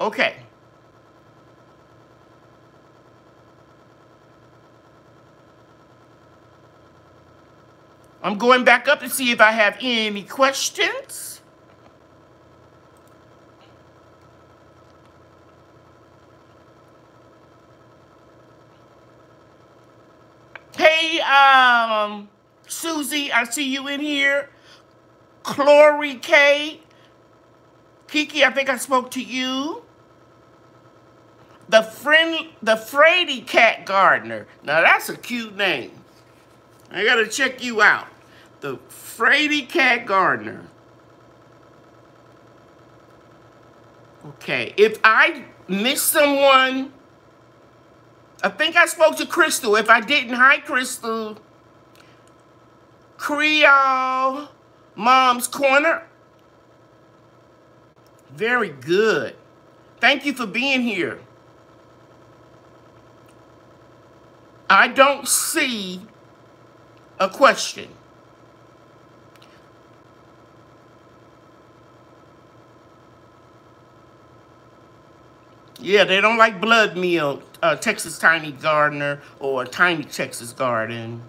Okay. I'm going back up to see if I have any questions. Hey, um, Susie, I see you in here. Clory K. Kiki, I think I spoke to you. The friend, the Frady Cat Gardener. Now that's a cute name. I gotta check you out. The Frady Cat Gardener. Okay, if I miss someone, I think I spoke to Crystal. If I didn't, hi Crystal. Creole Mom's Corner. Very good. Thank you for being here. I don't see a question. Yeah, they don't like blood meal, uh, Texas Tiny Gardener or Tiny Texas Garden.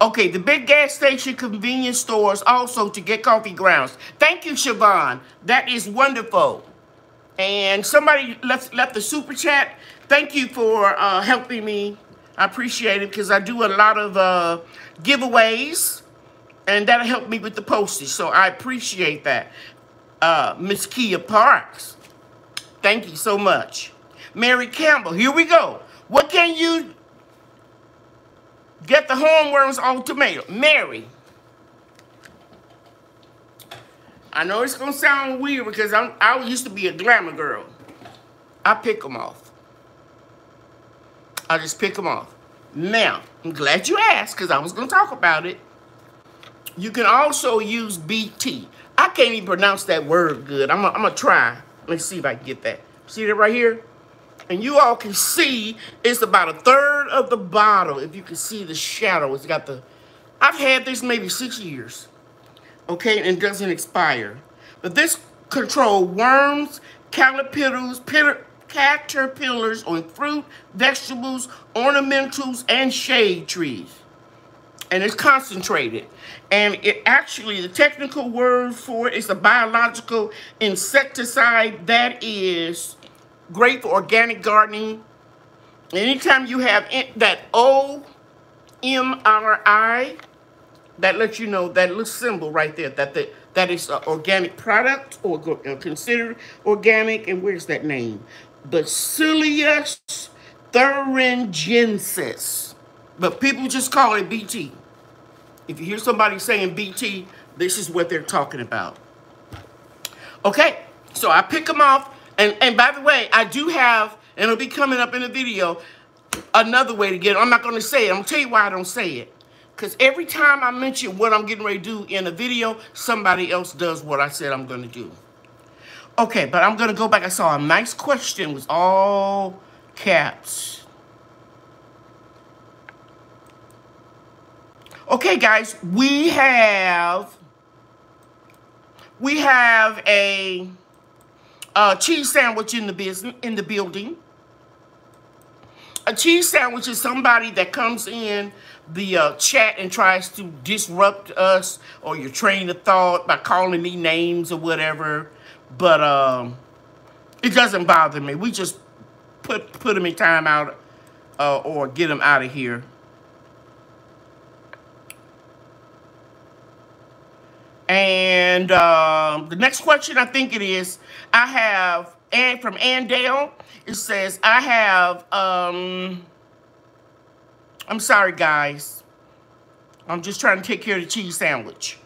Okay, the big gas station convenience stores also to get coffee grounds. Thank you, Siobhan. That is wonderful. And somebody left, left the super chat. Thank you for uh, helping me. I appreciate it because I do a lot of uh, giveaways, and that'll help me with the postage. So I appreciate that. Uh, Miss Kia Parks, thank you so much. Mary Campbell, here we go. What can you get the hornworms on tomato? Mary, I know it's going to sound weird because I'm, I used to be a glamour girl. I pick them off. I just pick them off. Now, I'm glad you asked because I was going to talk about it. You can also use B T. I can't even pronounce that word good. I'm going to try. Let's see if I can get that. See that right here? And you all can see it's about a third of the bottle. If you can see the shadow, it's got the... I've had this maybe six years. Okay, and it doesn't expire. But this controls worms, caterpillars, pitter, caterpillars on fruit, vegetables, ornamentals, and shade trees. And it's concentrated. And it actually, the technical word for it is a biological insecticide that is great for organic gardening. Anytime you have it, that O M R I, that lets you know, that little symbol right there, that the, that is an organic product or considered organic. And where's that name? Bacillus thuringiensis. But people just call it B T. If you hear somebody saying B T, this is what they're talking about. Okay, so I pick them off. And, and by the way, I do have, and it'll be coming up in the video, another way to get it. I'm not going to say it. I'm going to tell you why I don't say it. Because every time I mention what I'm getting ready to do in a video, somebody else does what I said I'm going to do. Okay, but I'm going to go back. I saw a nice question with all caps. Okay, guys, we have we have a, a cheese sandwich in the business in the building. A cheese sandwich is somebody that comes in the uh, chat and tries to disrupt us or your train of thought by calling me names or whatever. But um, it doesn't bother me. We just put put them in time out uh, or get them out of here. And uh, the next question, I think it is, I have, and from Ann Dale, it says, I have, um, I'm sorry, guys. I'm just trying to take care of the cheese sandwich.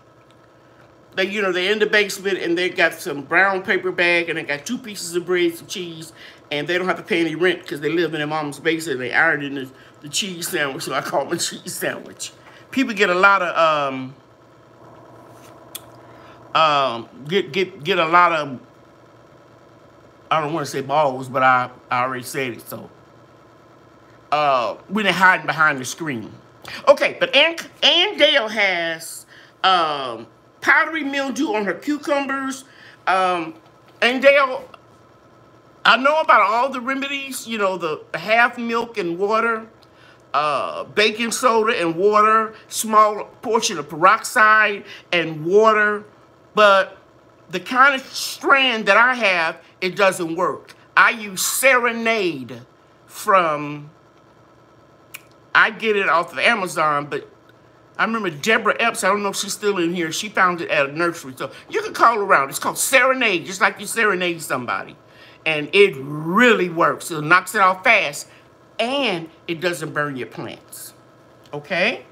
They, you know, they're in the basement, and they got some brown paper bag, and they got two pieces of bread, some cheese, and they don't have to pay any rent because they live in their mom's basement, and they ironed in the, the cheese sandwich, so I call it a cheese sandwich. People get a lot of... Um, Um, get get get a lot of, I don't want to say balls, but I, I already said it, so. Uh, when they're hiding behind the screen. Okay, but Ann, Ann Dale has um, powdery mildew on her cucumbers. Um, Ann Dale, I know about all the remedies, you know, the half milk and water, uh, baking soda and water, small portion of peroxide and water. But the kind of strand that I have, it doesn't work. I use Serenade from, I get it off of Amazon, but I remember Deborah Epps, I don't know if she's still in here, she found it at a nursery. So you can call around. It's called Serenade, just like you serenade somebody. And it really works. It knocks it off fast, and it doesn't burn your plants. Okay?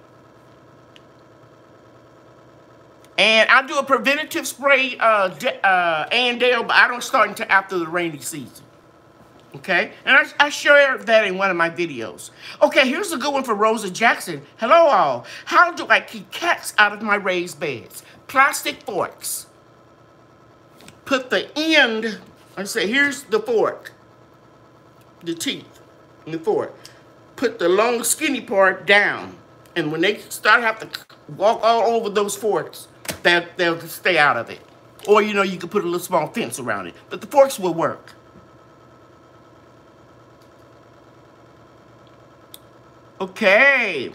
And I do a preventative spray, uh, uh, Ann Dale, but I don't start until after the rainy season. Okay? And I, I shared that in one of my videos. Okay, here's a good one for Rosa Jackson. Hello, all. How do I keep cats out of my raised beds? Plastic forks. Put the end, I say, here's the fork, the teeth, and the fork. Put the long, skinny part down. And when they start having to walk all over those forks, they'll, they'll stay out of it. Or, you know, you could put a little small fence around it. But the forks will work. Okay.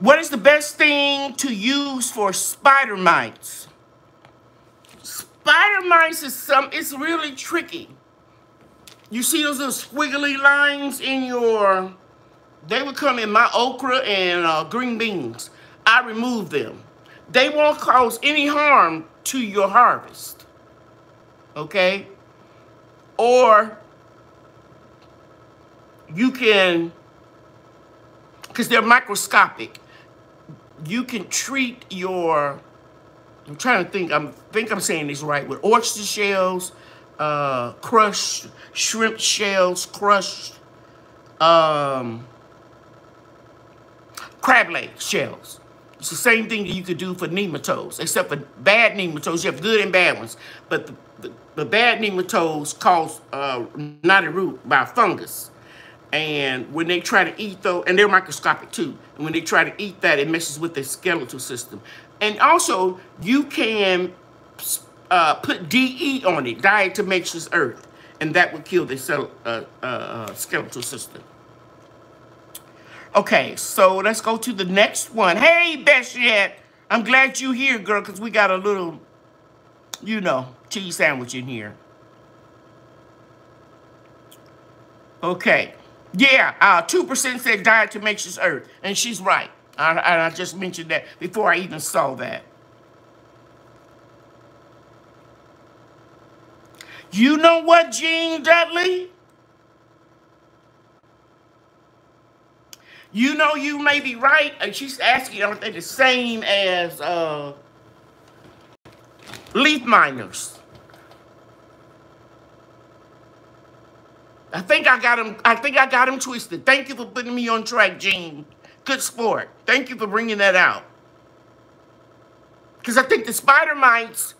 What is the best thing to use for spider mites? Spider mites is some, it's really tricky. You see those little squiggly lines in your, they would come in my okra and uh, green beans. I removed them. They won't cause any harm to your harvest. Okay? Or you can, because they're microscopic, you can treat your, I'm trying to think, I think I'm saying this right, with oyster shells, uh, crushed, shrimp shells, crushed, um, crab leg shells. It's the same thing that you could do for nematodes, except for bad nematodes. You have good and bad ones, but the, the, the bad nematodes cause uh, knotty root by fungus. And when they try to eat those, and they're microscopic too, and when they try to eat that, it messes with their skeletal system. And also, you can uh, put D E on it, diatomaceous earth, and that would kill their cell, uh, uh, skeletal system. Okay, so let's go to the next one. Hey, Beshette, I'm glad you're here, girl, because we got a little, you know, cheese sandwich in here. Okay. Yeah, uh, two percent said diatomaceous earth, and she's right. I, I, I just mentioned that before I even saw that. You know what, Jean Dudley? You know you may be right. And she's asking, aren't they the same as uh, leaf miners? I think I got him. I think I got him twisted. Thank you for putting me on track, Gene. Good sport. Thank you for bringing that out. Because I think the spider mites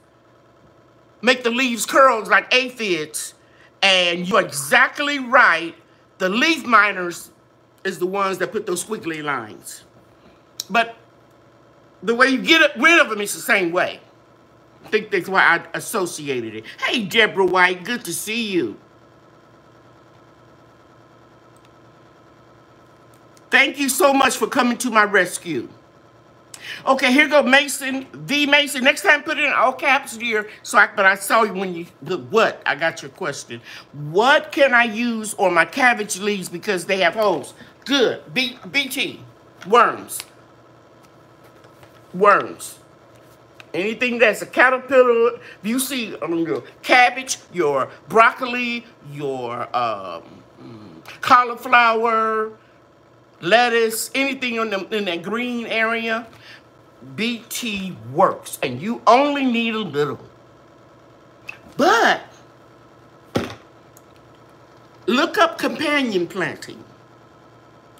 make the leaves curls like aphids, and you're exactly right. The leaf miners is the ones that put those squiggly lines. But the way you get rid of them is the same way. I think that's why I associated it. Hey, Deborah White. Good to see you. Thank you so much for coming to my rescue. Okay, here go Mason, the Mason. Next time, put it in all caps, dear. So, I, but I saw you when you, the, what? I got your question. What can I use on my cabbage leaves because they have holes? Good. B, BT. Worms. Worms. Anything that's a caterpillar. If you see um, your cabbage, your broccoli, your um, cauliflower, lettuce, anything on the, in that green area, B T works. And you only need a little. But look up companion planting,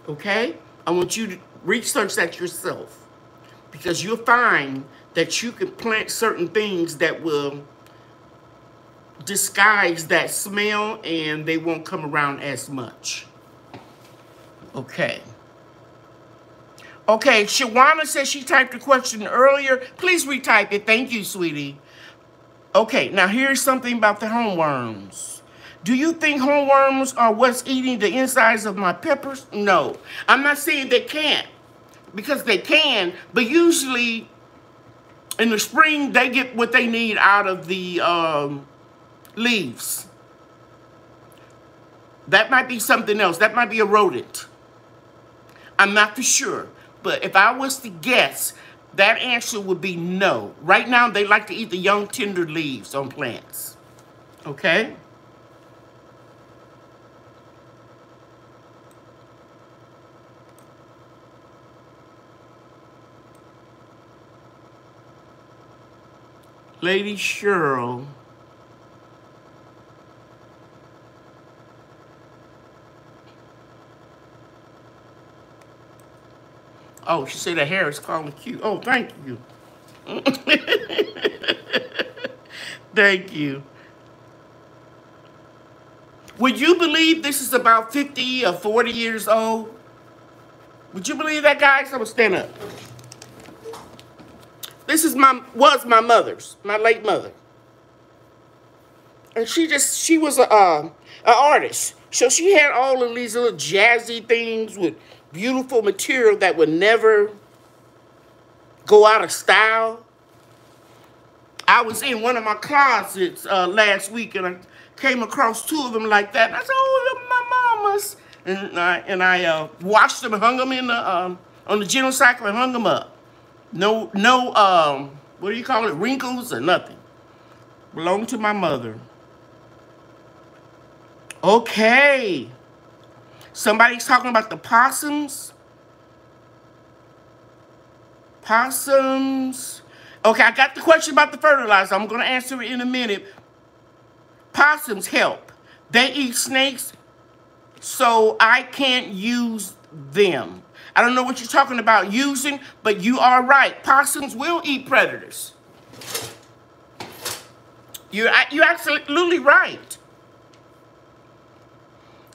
okay? I want you to research that yourself, because you'll find that you can plant certain things that will disguise that smell and they won't come around as much. Okay. Okay, Shawana says she typed a question earlier. Please retype it. Thank you, sweetie. Okay, now here's something about the homeworms. Do you think homeworms are what's eating the insides of my peppers? No. I'm not saying they can't, because they can, but usually in the spring, they get what they need out of the um, leaves. That might be something else. That might be a rodent. I'm not for sure. But if I was to guess, that answer would be no. Right now, they like to eat the young, tender leaves on plants. Okay? Lady Cheryl. Oh, she said her hair is calling cute. Oh, thank you. Thank you. Would you believe this is about fifty or forty years old? Would you believe that, guys? I'm gonna stand up. This is my was my mother's, my late mother. And she just she was a uh, an artist, so she had all of these little jazzy things with beautiful material that would never go out of style. I was in one of my closets uh, last week, and I came across two of them like that. And I said, "Oh, my mama's," and I and I uh, washed them, hung them in the um, on the general cycle, and hung them up. No, no, um, what do you call it? Wrinkles or nothing. Belonged to my mother. Okay. Somebody's talking about the possums. Possums. Okay, I got the question about the fertilizer. I'm going to answer it in a minute. Possums help. They eat snakes, so I can't use them. I don't know what you're talking about using, but you are right. Possums will eat predators. You're, you're absolutely right.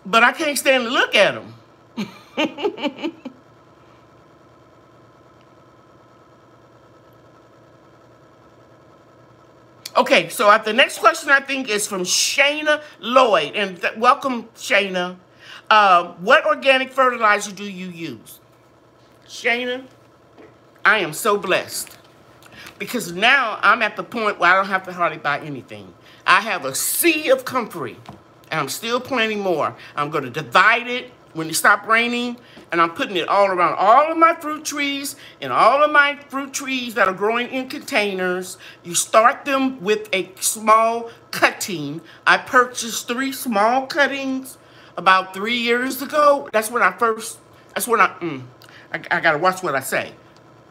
But I can't stand to look at them. Okay, so at the next question, I think, is from Shayna Lloyd. And welcome, Shayna. Uh, what organic fertilizer do you use? Shayna, I am so blessed. Because now I'm at the point where I don't have to hardly buy anything. I have a sea of comfrey. And I'm still planting more. I'm going to divide it when it stops raining. And I'm putting it all around all of my fruit trees and all of my fruit trees that are growing in containers. You start them with a small cutting. I purchased three small cuttings about three years ago. That's when I first, that's when I, mm, I, I got to watch what I say.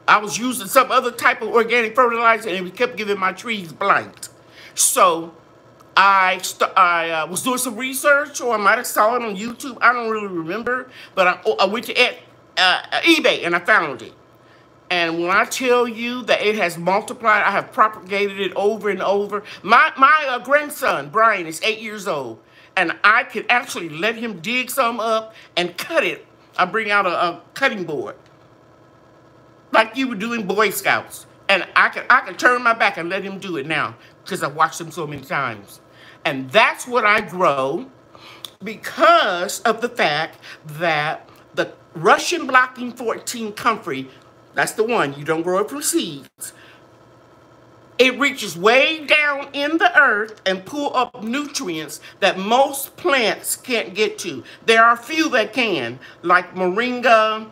I was using some other type of organic fertilizer and it kept giving my trees blight. So I, st I uh, was doing some research, or I might have saw it on YouTube. I don't really remember, but I, I went to e uh, eBay, and I found it. And when I tell you that it has multiplied, I have propagated it over and over. My, my uh, grandson, Brian, is eight years old, and I could actually let him dig some up and cut it. I bring out a, a cutting board, like you were doing Boy Scouts. And I could, I could turn my back and let him do it now, because I've watched him so many times. And that's what I grow, because of the fact that the Russian blocking fourteen comfrey, that's the one, you don't grow it from seeds. It reaches way down in the earth and pull up nutrients that most plants can't get to. There are a few that can, like moringa,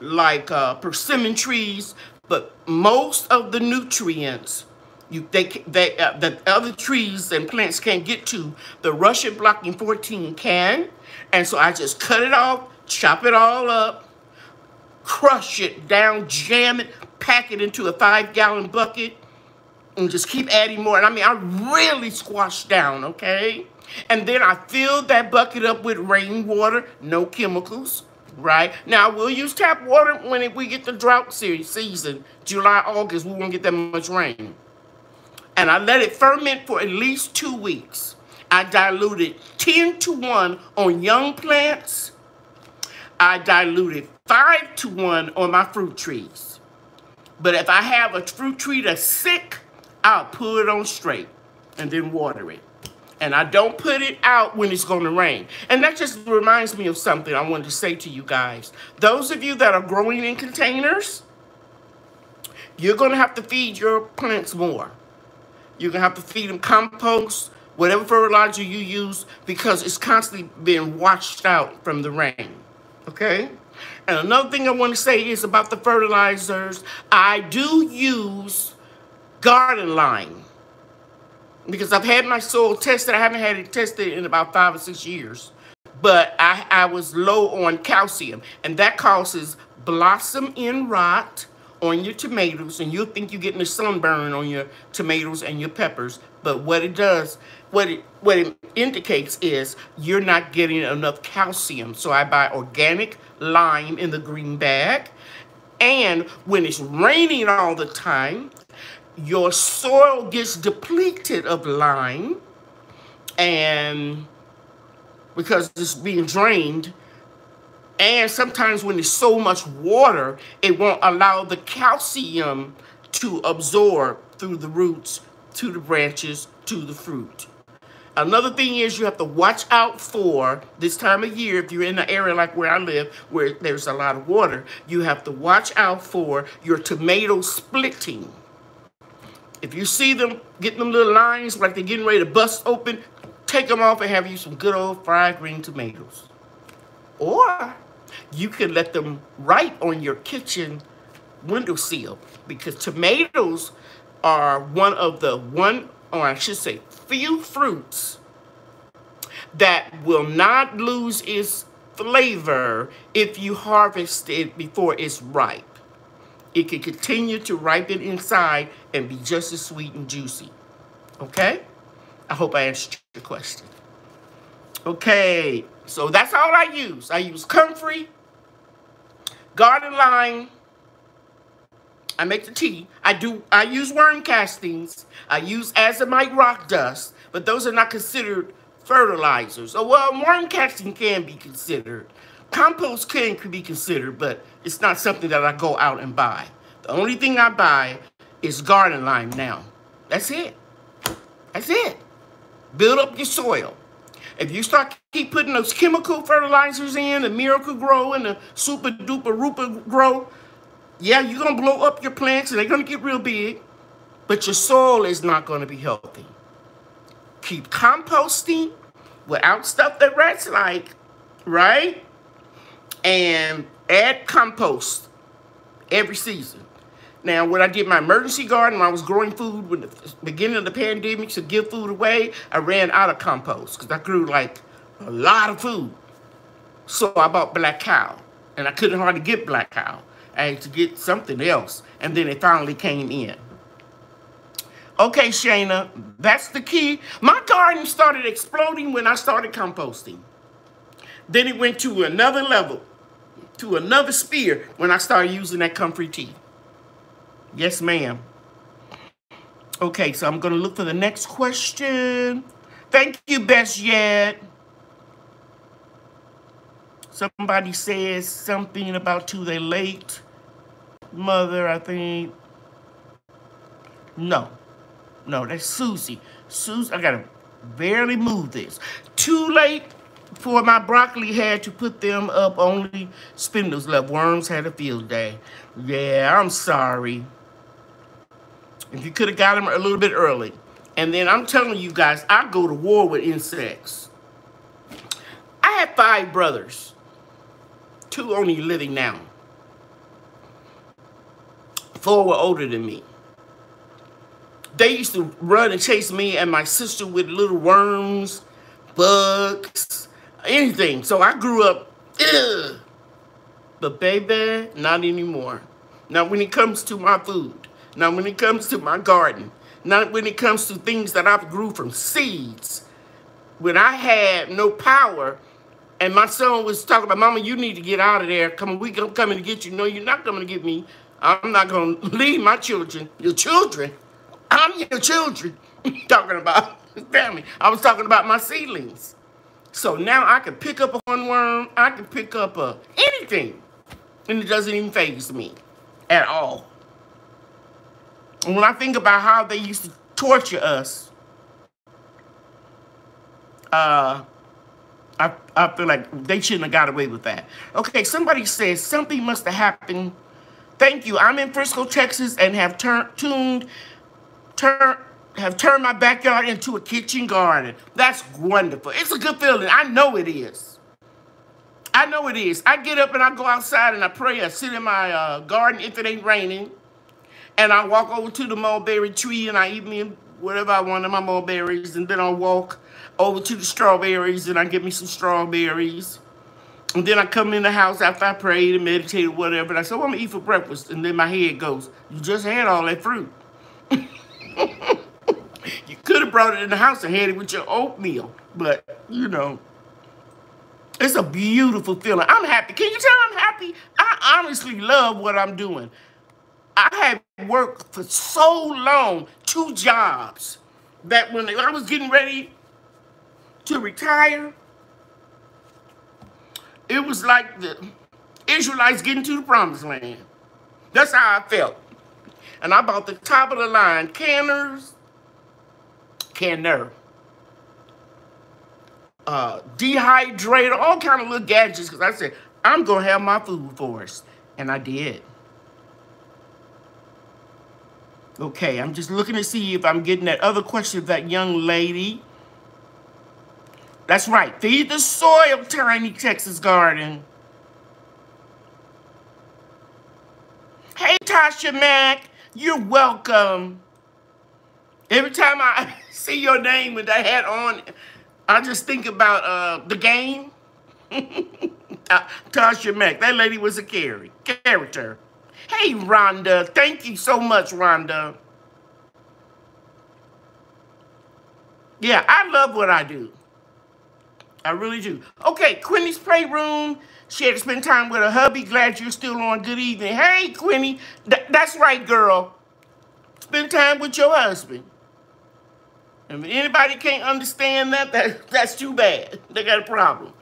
like uh, persimmon trees, but most of the nutrients You, they, they, uh, that other trees and plants can't get to, the Russian blocking fourteen can. And so I just cut it off, chop it all up, crush it down, jam it, pack it into a five-gallon bucket, and just keep adding more. And I mean, I really squash down, okay? And then I fill that bucket up with rainwater, no chemicals, right? Now, we'll use tap water when it, we get the drought season, July, August, we won't get that much rain. And I let it ferment for at least two weeks. I diluted ten to one on young plants. I diluted five to one on my fruit trees. But if I have a fruit tree that's sick, I'll put it on straight and then water it. And I don't put it out when it's going to rain. And that just reminds me of something I wanted to say to you guys. Those of you that are growing in containers, you're going to have to feed your plants more. You're going to have to feed them compost, whatever fertilizer you use, because it's constantly being washed out from the rain, okay? And another thing I want to say is about the fertilizers. I do use garden lime because I've had my soil tested. I haven't had it tested in about five or six years. But I, I was low on calcium, and that causes blossom end rot on your tomatoes, and you'll think you're getting a sunburn on your tomatoes and your peppers. But what it does, what it, what it indicates is you're not getting enough calcium. So I buy organic lime in the green bag, and when it's raining all the time, your soil gets depleted of lime, and because it's being drained, and sometimes when there's so much water, it won't allow the calcium to absorb through the roots, to the branches, to the fruit. Another thing is you have to watch out for, this time of year, if you're in an area like where I live, where there's a lot of water, you have to watch out for your tomato splitting. If you see them getting them little lines like they're getting ready to bust open, take them off and have you some good old fried green tomatoes. Or you can let them ripe on your kitchen windowsill, because tomatoes are one of the one, or I should say, few fruits that will not lose its flavor if you harvest it before it's ripe. It can continue to ripen inside and be just as sweet and juicy. Okay? I hope I answered your question. Okay. So that's all I use. I use comfrey, garden lime. I make the tea. I do. I use worm castings. I use azomite rock dust, but those are not considered fertilizers. Oh, well, worm casting can be considered. Compost can be considered, but it's not something that I go out and buy. The only thing I buy is garden lime now. That's it. That's it. Build up your soil. If you start keep putting those chemical fertilizers in, the Miracle Grow and the Super Duper Ruper Grow, yeah, you're going to blow up your plants and they're going to get real big, but your soil is not going to be healthy. Keep composting without stuff that rats like, right? And add compost every season. Now, when I did my emergency garden, when I was growing food, when the beginning of the pandemic, to give food away, I ran out of compost because I grew like a lot of food. So I bought black cow, and I couldn't hardly get black cow. I had to get something else, and then it finally came in. Okay, Shayna, that's the key. My garden started exploding when I started composting. Then it went to another level, to another sphere when I started using that comfrey tea. Yes, ma'am. Okay, so I'm going to look for the next question. Thank you, Best Yet. Somebody says something about too they late. Mother, I think. No. No, that's Susie. Susie, I got to barely move this. Too late for my broccoli, had to put them up, only spindles left. Worms had a field day. Yeah, I'm sorry. If you could have got them a little bit early. And then I'm telling you guys, I go to war with insects. I had five brothers. Two only living now. Four were older than me. They used to run and chase me and my sister with little worms, bugs, anything. So I grew up, ugh. But baby, not anymore. Not when it comes to my food. Not when it comes to my garden. Not when it comes to things that I grew from seeds. When I had no power, and my son was talking about, Mama, you need to get out of there. Come on, we come coming to get you. No, you're not coming to get me. I'm not going to leave my children. Your children? I'm your children. Talking about family. I was talking about my seedlings. So now I can pick up a one worm. I can pick up a anything. And it doesn't even faze me at all. And when I think about how they used to torture us, uh, I, I feel like they shouldn't have got away with that. Okay, somebody says something must have happened. Thank you. I'm in Frisco, Texas, and have tur tuned, turned, have turned my backyard into a kitchen garden. That's wonderful. It's a good feeling. I know it is. I know it is. I get up and I go outside and I pray. I sit in my uh, garden if it ain't raining. And I walk over to the mulberry tree and I eat me whatever I want of my mulberries. And then I walk over to the strawberries and I get me some strawberries. And then I come in the house after I prayed and meditated, whatever. And I said, well, I'm going to eat for breakfast. And then my head goes, you just had all that fruit. You could have brought it in the house and had it with your oatmeal. But, you know, it's a beautiful feeling. I'm happy. Can you tell I'm happy? I honestly love what I'm doing. I had worked for so long, two jobs, that when I was getting ready to retire, it was like the Israelites getting to the promised land. That's how I felt. And I bought the top of the line canners, canner, uh, dehydrator, all kind of little gadgets. Because I said, I'm going to have my food for us. And I did. Okay, I'm just looking to see if I'm getting that other question of that young lady. That's right. Feed the soil, Tiny Texas Garden. Hey, Tasha Mack. You're welcome. Every time I see your name with that hat on, I just think about uh, the game. Tasha Mack. That lady was a character. Hey, Rhonda. Thank you so much, Rhonda. Yeah, I love what I do. I really do. Okay, Quinny's Playroom. She had to spend time with her hubby. Glad you're still on. Good evening. Hey, Quinny. Th that's right, girl. Spend time with your husband. And if anybody can't understand that, that that's too bad. They got a problem.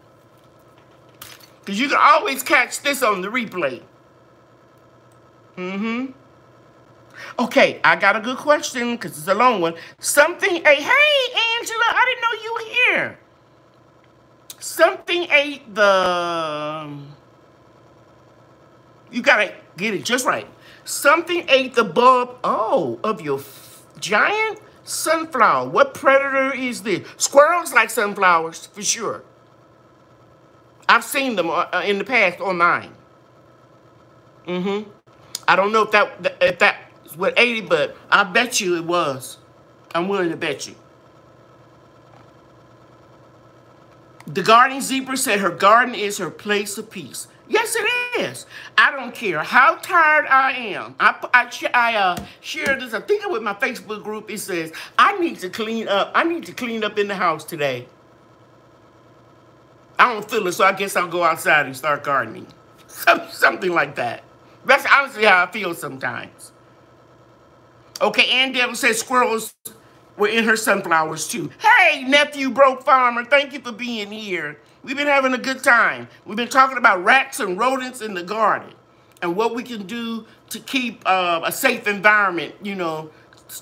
Because you can always catch this on the replay. Mm-hmm. Okay, I got a good question because it's a long one. Something, a, hey, Angela, I didn't know you were here. Something ate the, you gotta get it just right. Something ate the bulb, oh, of your f giant sunflower. What predator is this? Squirrels like sunflowers, for sure. I've seen them uh, in the past on mine. Mm-hmm. I don't know if that if that's what ate it, but I bet you it was. I'm willing to bet you. The gardening zebra said her garden is her place of peace. Yes, it is. I don't care how tired I am. I, I, I uh, shared this, I think, with my Facebook group. It says, I need to clean up. I need to clean up in the house today. I don't feel it, so I guess I'll go outside and start gardening. Something like that. That's honestly how I feel sometimes. Okay, Ann Dale says squirrels were in her sunflowers too. Hey, nephew broke farmer, thank you for being here. We've been having a good time. We've been talking about rats and rodents in the garden and what we can do to keep uh, a safe environment, you know,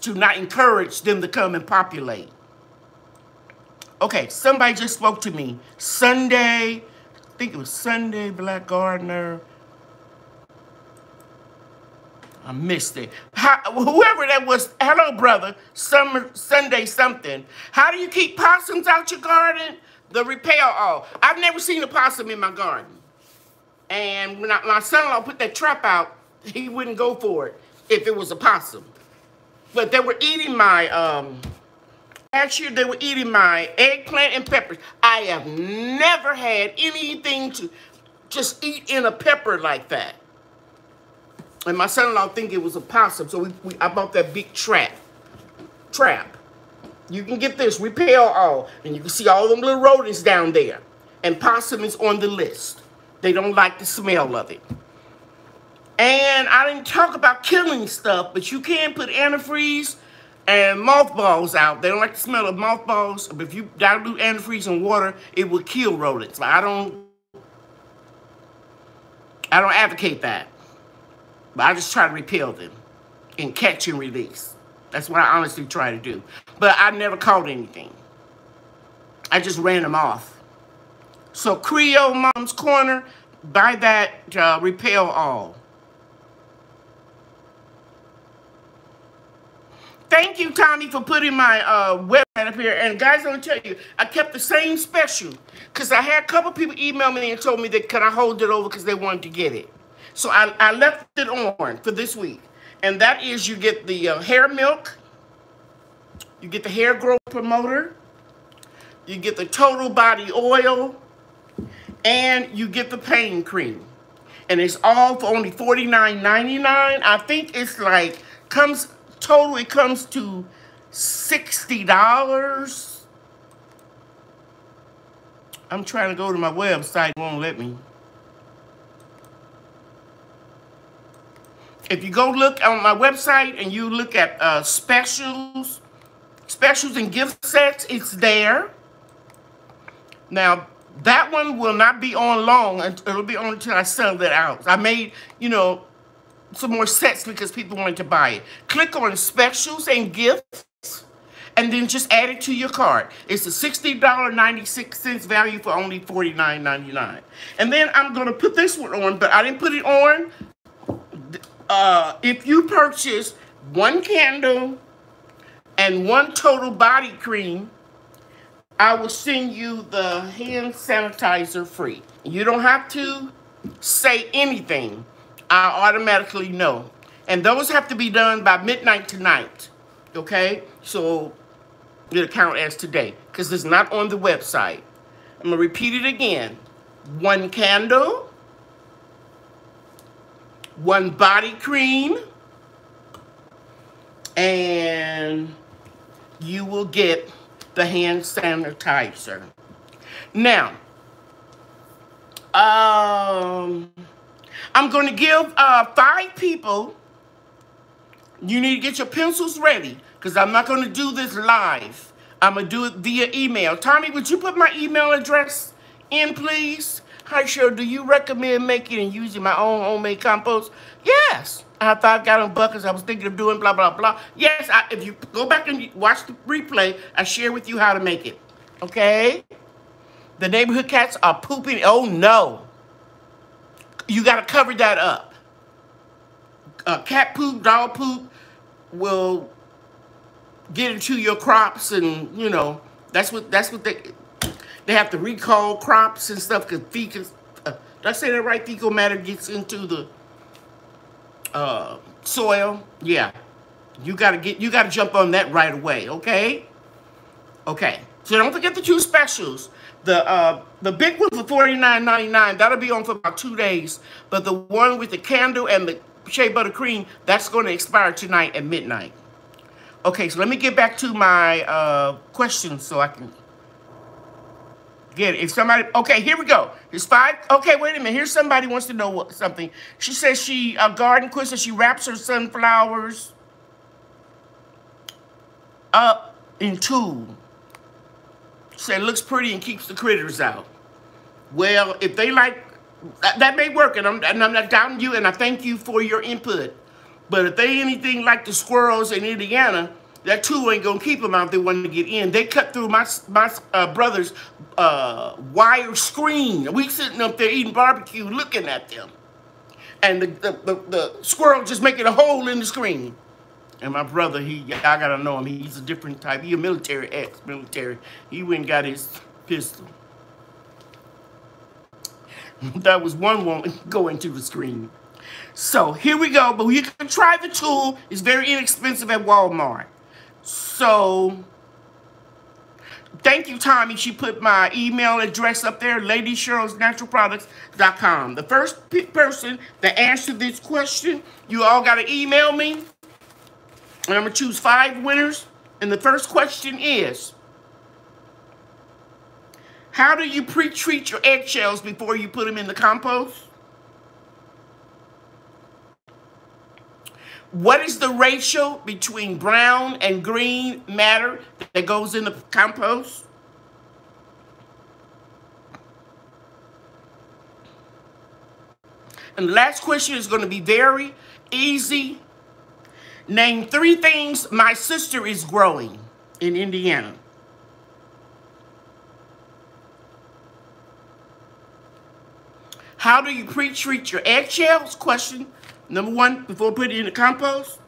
to not encourage them to come and populate. Okay, somebody just spoke to me. Sunday, I think it was Sunday, Black Gardener. I missed it. How, whoever that was, hello, brother, summer, Sunday something. How do you keep possums out your garden? The Repel All. I've never seen a possum in my garden. And when I, my son-in-law put that trap out, he wouldn't go for it if it was a possum. But they were eating my, um, last year they were eating my eggplant and peppers. I have never had anything to just eat in a pepper like that. And my son-in-law think it was a possum, so we, we, I bought that big trap. Trap. You can get this, Repel All, and you can see all them little rodents down there. And possum is on the list. They don't like the smell of it. And I didn't talk about killing stuff, but you can put antifreeze and mothballs out. They don't like the smell of mothballs, but if you dilute antifreeze in water, it will kill rodents. But I don't, I don't advocate that. But I just try to repel them and catch and release. That's what I honestly try to do. But I never caught anything. I just ran them off. So Creole Mom's Corner, buy that uh, Repel All. Thank you, Tommy, for putting my uh, website up here. And guys, I'm going to tell you, I kept the same special because I had a couple people email me and told me that can I hold it over because they wanted to get it. So I, I left it on for this week. And that is you get the uh, hair milk, you get the hair growth promoter, you get the total body oil, and you get the pain cream. And it's all for only forty-nine ninety-nine. I think it's like comes... Total, it comes to sixty dollars. I'm trying to go to my website. It won't let me. If you go look on my website and you look at uh, specials, specials and gift sets, it's there. Now, that one will not be on long. It'll be on until I sell that out. I made, you know, some more sets because people wanted to buy it. Click on specials and gifts and then just add it to your cart. It's a sixty dollars and ninety-six cents value for only forty-nine ninety-nine. And then I'm going to put this one on, but I didn't put it on. Uh, if you purchase one candle and one total body cream, I will send you the hand sanitizer free. You don't have to say anything. I automatically know. And those have to be done by midnight tonight. Okay? So it'll count as today because it's not on the website. I'm going to repeat it again. One candle, one body cream, and you will get the hand sanitizer. Now, um... I'm going to give uh, five people, you need to get your pencils ready because I'm not going to do this live. I'm going to do it via email. Tommy, would you put my email address in, please? Hi, Cheryl, do you recommend making and using my own homemade compost? Yes. I have five gallon buckets. I was thinking of doing blah, blah, blah. Yes, I, if you go back and watch the replay, I share with you how to make it. Okay? The neighborhood cats are pooping. Oh, no. You got to cover that up. Uh, cat poop, dog poop will get into your crops, and you know that's what that's what they they have to recall crops and stuff because fecal. Uh, did I say that right? Fecal matter gets into the uh, soil. Yeah, you got to get you got to jump on that right away. Okay, okay. So don't forget the two specials. The uh, the big one for forty-nine ninety-nine, that'll be on for about two days. But the one with the candle and the shea butter cream, that's going to expire tonight at midnight. Okay, so let me get back to my uh, questions so I can get it. If somebody, okay, here we go. Here's five. Okay, wait a minute. Here's somebody wants to know what, something. She says she uh, garden quits and she wraps her sunflowers up in tulle. Said it looks pretty and keeps the critters out. Well, if they like, that, that may work, and I'm, and I'm not doubting you, and I thank you for your input. But if they anything like the squirrels in Indiana, that too ain't going to keep them out if they want to get in. They cut through my, my uh, brother's uh, wire screen. We sitting up there eating barbecue looking at them. And the, the, the, the squirrel just making a hole in the screen. And my brother, he, I gotta know him. He's a different type. He's a military, ex-military. He went and got his pistol. That was one woman going to the screen. So here we go. But you can try the tool. It's very inexpensive at Walmart. So thank you, Tommy. She put my email address up there, Lady Cheryl's Natural Products dot com. The first person that answered this question, you all gotta email me. And I'm going to choose five winners. And the first question is, how do you pre-treat your eggshells before you put them in the compost? What is the ratio between brown and green matter that goes in the compost? And the last question is going to be very easy. Name three things my sister is growing in Indiana. How do you pre-treat your eggshells? Question number one, before putting it in the compost.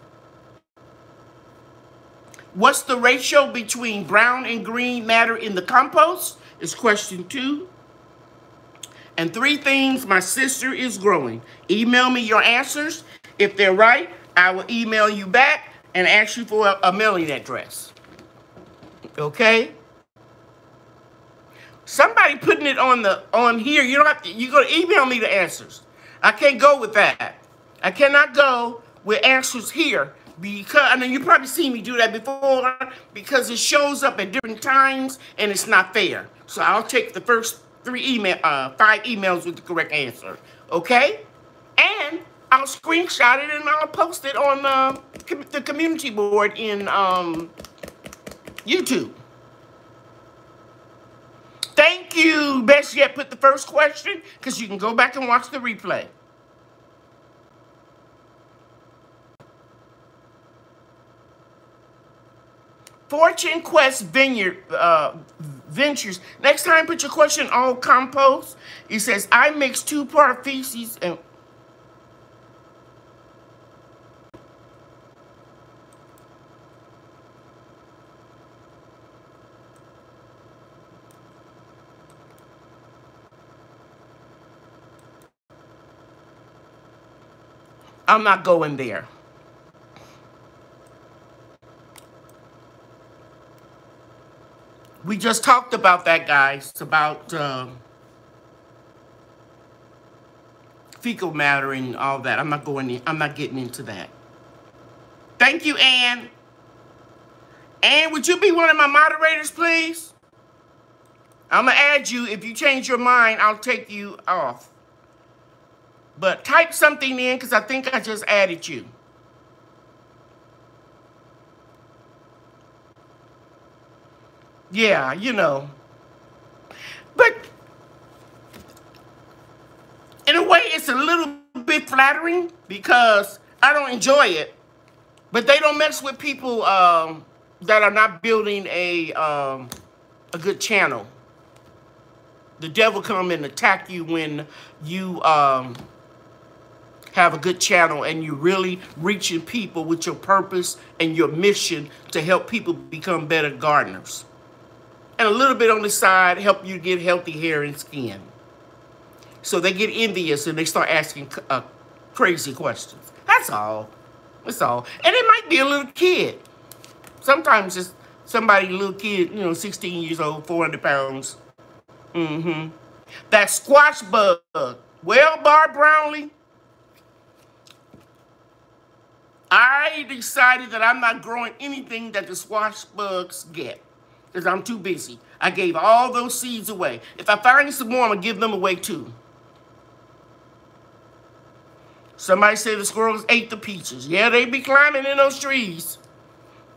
What's the ratio between brown and green matter in the compost? Is question two. And three things my sister is growing. Email me your answers. If they're right, I will email you back and ask you for a, a mailing address. Okay? Somebody putting it on the on here. You don't have to. You're gonna email me the answers. I can't go with that. I cannot go with answers here because I mean you probably seen me do that before because it shows up at different times and it's not fair. So I'll take the first three email, uh, five emails with the correct answer. Okay, and I'll screenshot it and I'll post it on the, the community board in um, YouTube. Thank you. Best yet, put the first question because you can go back and watch the replay. Fortune Quest Vineyard uh, Ventures. Next time, put your question on compost. It says, I mix two-part feces and... I'm not going there. We just talked about that, guys, about uh, fecal matter and all that. I'm not going in, I'm not getting into that. Thank you, Ann. Ann, would you be one of my moderators, please? I'm gonna add you. If you change your mind, I'll take you off. But type something in, because I think I just added you. Yeah, you know. But in a way, it's a little bit flattering, because I don't enjoy it. But they don't mess with people um, that are not building a, um, a good channel. The devil come and attack you when you... Um, have a good channel and you're really reaching people with your purpose and your mission to help people become better gardeners. And a little bit on the side, help you get healthy hair and skin. So they get envious and they start asking uh, crazy questions. That's all. That's all. And it might be a little kid. Sometimes it's somebody, little kid, you know, sixteen years old, four hundred pounds. Mm-hmm. That squash bug. Well, Barb Brownlee, I decided that I'm not growing anything that the squash bugs get because I'm too busy. I gave all those seeds away. If I find some more, I'm going to give them away too. Somebody said the squirrels ate the peaches. Yeah, they be climbing in those trees.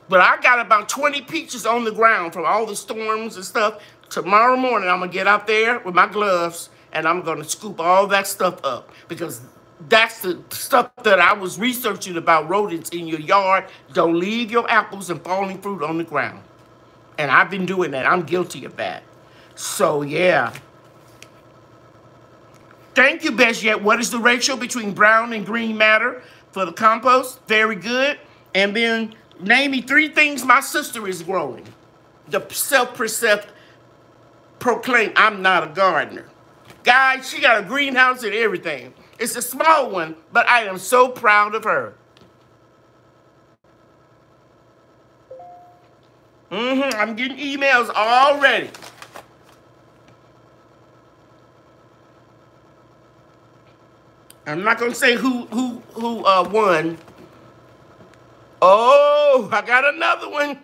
But I got about twenty peaches on the ground from all the storms and stuff. Tomorrow morning, I'm going to get out there with my gloves and I'm going to scoop all that stuff up because that's the stuff that I was researching about rodents in your yard. Don't leave your apples and falling fruit on the ground. And I've been doing that. I'm guilty of that. So, yeah. Thank you, Best Yet. What is the ratio between brown and green matter for the compost? Very good. And then, name me three things my sister is growing. The self-percept proclaim, I'm not a gardener. Guys, she got a greenhouse and everything. It's a small one, but I am so proud of her. Mm-hmm. I'm getting emails already. I'm not gonna say who who who uh, won. Oh, I got another one.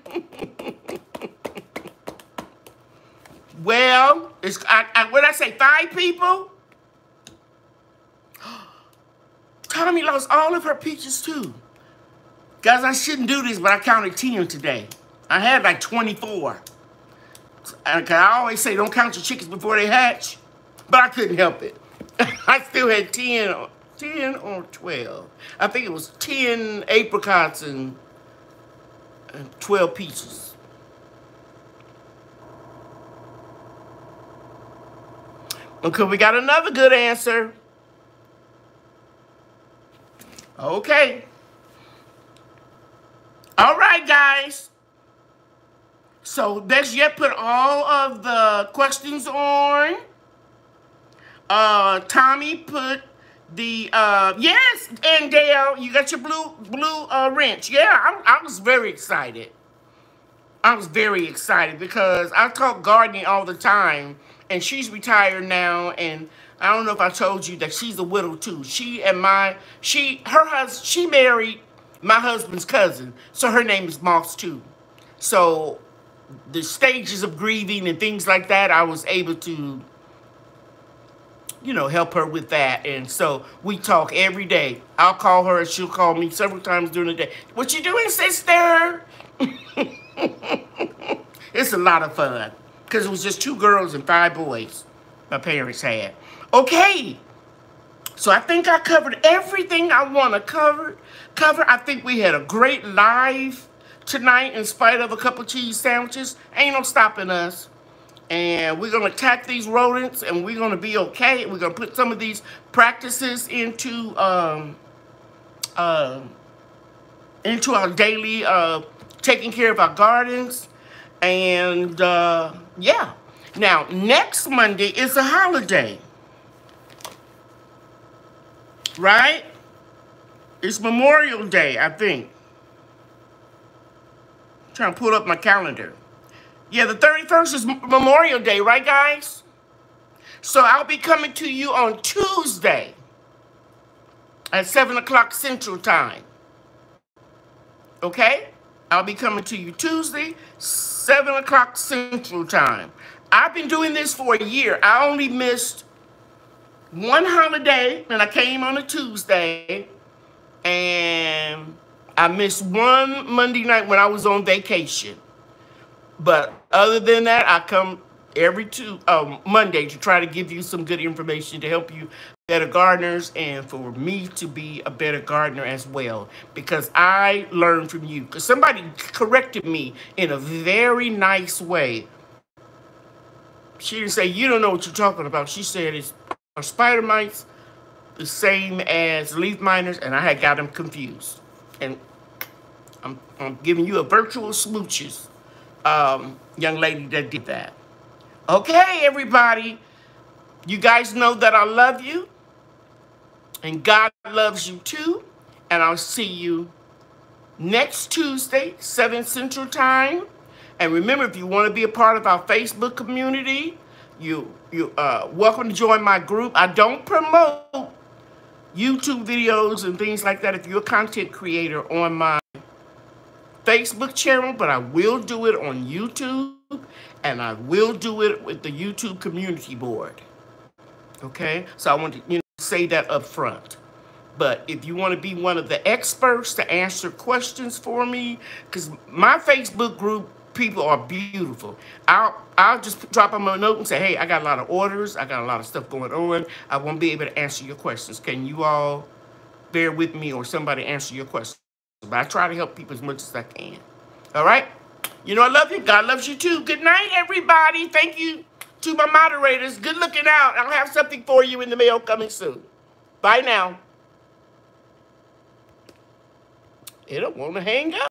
Well, it's I, I what did I say? Five people. Tommy lost all of her peaches, too. Guys, I shouldn't do this, but I counted ten today. I had like twenty-four. And I always say, don't count your chickens before they hatch. But I couldn't help it. I still had ten or twelve. I think it was ten apricots and, and twelve peaches. Okay, we got another good answer. Okay. All right, guys. So that's yet put all of the questions on. Uh, Tommy put the, uh, yes, Ann Dale, you got your blue blue uh, wrench. Yeah, I, I was very excited. I was very excited because I talk gardening all the time, and she's retired now, and I don't know if I told you that she's a widow too. She and my, she, her husband, she married my husband's cousin, so her name is Moss too. So the stages of grieving and things like that, I was able to, you know, help her with that. And so we talk every day. I'll call her and she'll call me several times during the day. What you doing, sister? It's a lot of fun because it was just two girls and five boys my parents had. Okay, so I think I covered everything I want to cover. Cover. I think we had a great live tonight in spite of a couple cheese sandwiches. Ain't no stopping us. And we're going to attack these rodents and we're going to be okay. We're going to put some of these practices into, um, uh, into our daily uh, taking care of our gardens. And, uh, yeah. Now, next Monday is a holiday. Right? It's Memorial Day, I think. I'm trying to pull up my calendar. Yeah, the thirty-first is Memorial Day, right, guys? So I'll be coming to you on Tuesday at seven o'clock Central Time. Okay? I'll be coming to you Tuesday, seven o'clock Central Time. I've been doing this for a year. I only missed one holiday, and I came on a Tuesday, and I missed one Monday night when I was on vacation. But other than that, I come every two, um, Monday to try to give you some good information to help you better gardeners and for me to be a better gardener as well, because I learned from you. Because somebody corrected me in a very nice way. She didn't say, you don't know what you're talking about. She said, it's are spider mites the same as leaf miners? And I had got them confused. And I'm, I'm giving you a virtual smooches, um, young lady that did that. Okay, everybody. You guys know that I love you. And God loves you too. And I'll see you next Tuesday, seven Central Time. And remember, if you want to be a part of our Facebook community, you you uh, welcome to join my group. I don't promote YouTube videos and things like that if you're a content creator on my Facebook channel, but I will do it on YouTube, and I will do it with the YouTube community board. Okay, so I want to, you know, say that up front. But if you want to be one of the experts to answer questions for me, because my Facebook group, people are beautiful. I'll, I'll just drop them a note and say, hey, I got a lot of orders. I got a lot of stuff going on. I won't be able to answer your questions. Can you all bear with me or somebody answer your questions? But I try to help people as much as I can. All right? You know, I love you. God loves you too. Good night, everybody. Thank you to my moderators. Good looking out. I'll have something for you in the mail coming soon. Bye now. It don't want to hang up.